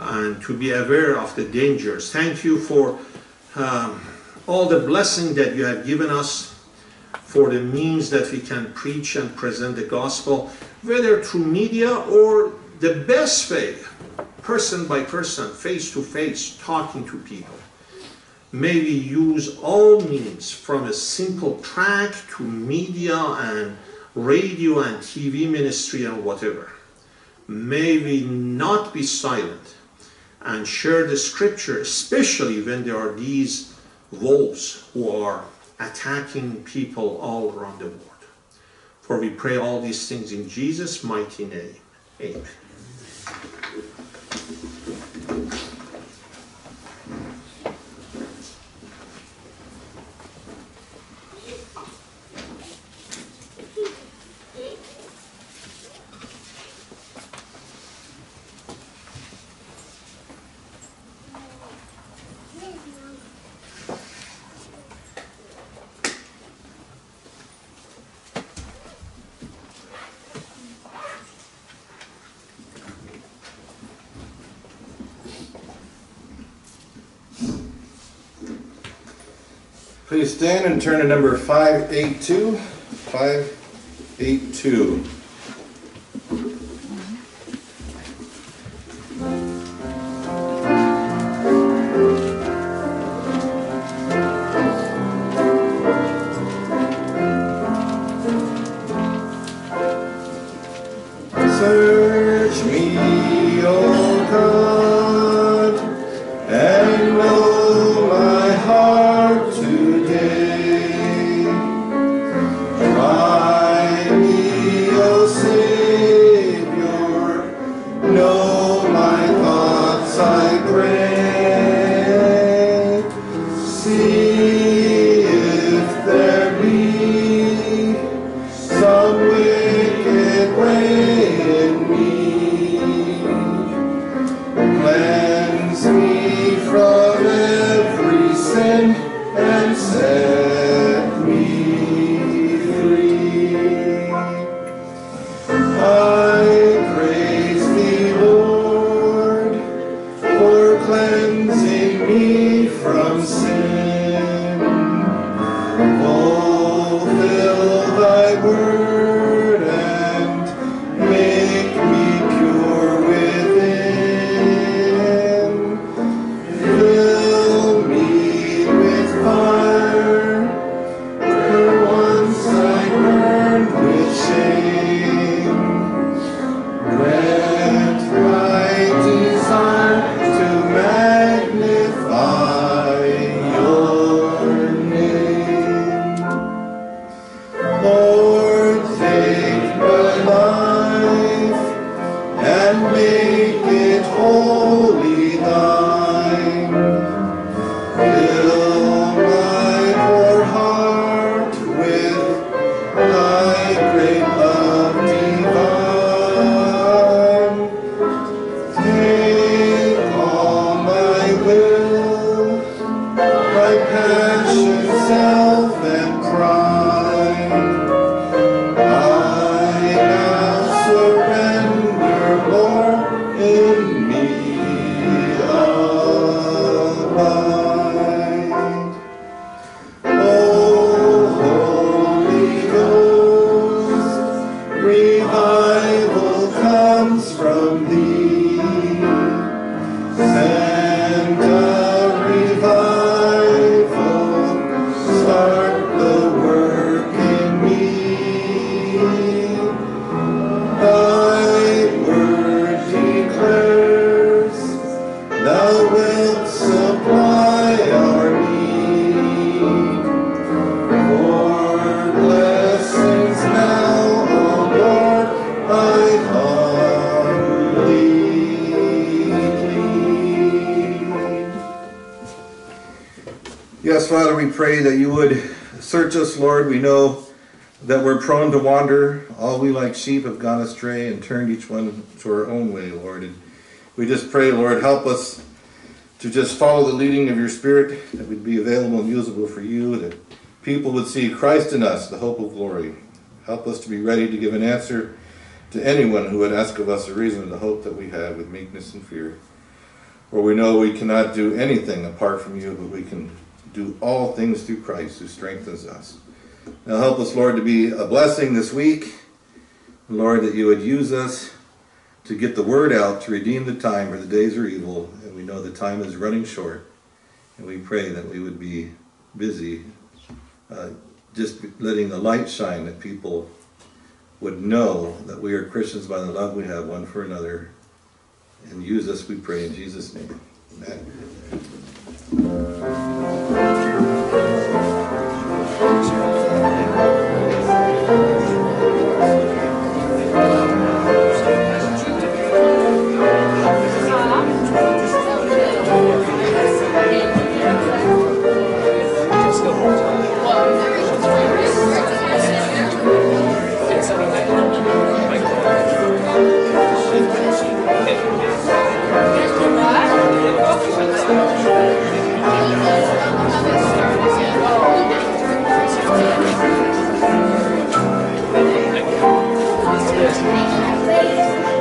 and to be aware of the dangers. Thank you for all the blessing that you have given us, for the means that we can preach and present the gospel, whether through media or the best way, person by person, face to face, talking to people. May we use all means, from a simple tract to media and radio and TV ministry and whatever. May we not be silent and share the scripture, especially when there are these wolves who are attacking people all around the world. For we pray all these things in Jesus' mighty name. Amen. Please stand and turn to number 582. 582. That you would search us, Lord. We know that we're prone to wander. All we like sheep have gone astray and turned each one to our own way, Lord. And we just pray, Lord, help us to just follow the leading of your Spirit, that we'd be available and usable for you, that people would see Christ in us, the hope of glory. Help us to be ready to give an answer to anyone who would ask of us a reason of the hope that we have with meekness and fear. For we know we cannot do anything apart from you, but we can do all things through Christ who strengthens us. Now help us, Lord, to be a blessing this week. Lord, that you would use us to get the word out, to redeem the time, for the days are evil, and we know the time is running short. And we pray that we would be busy just letting the light shine, that people would know that we are Christians by the love we have one for another. And use us, we pray, in Jesus' name. Amen. Thank you.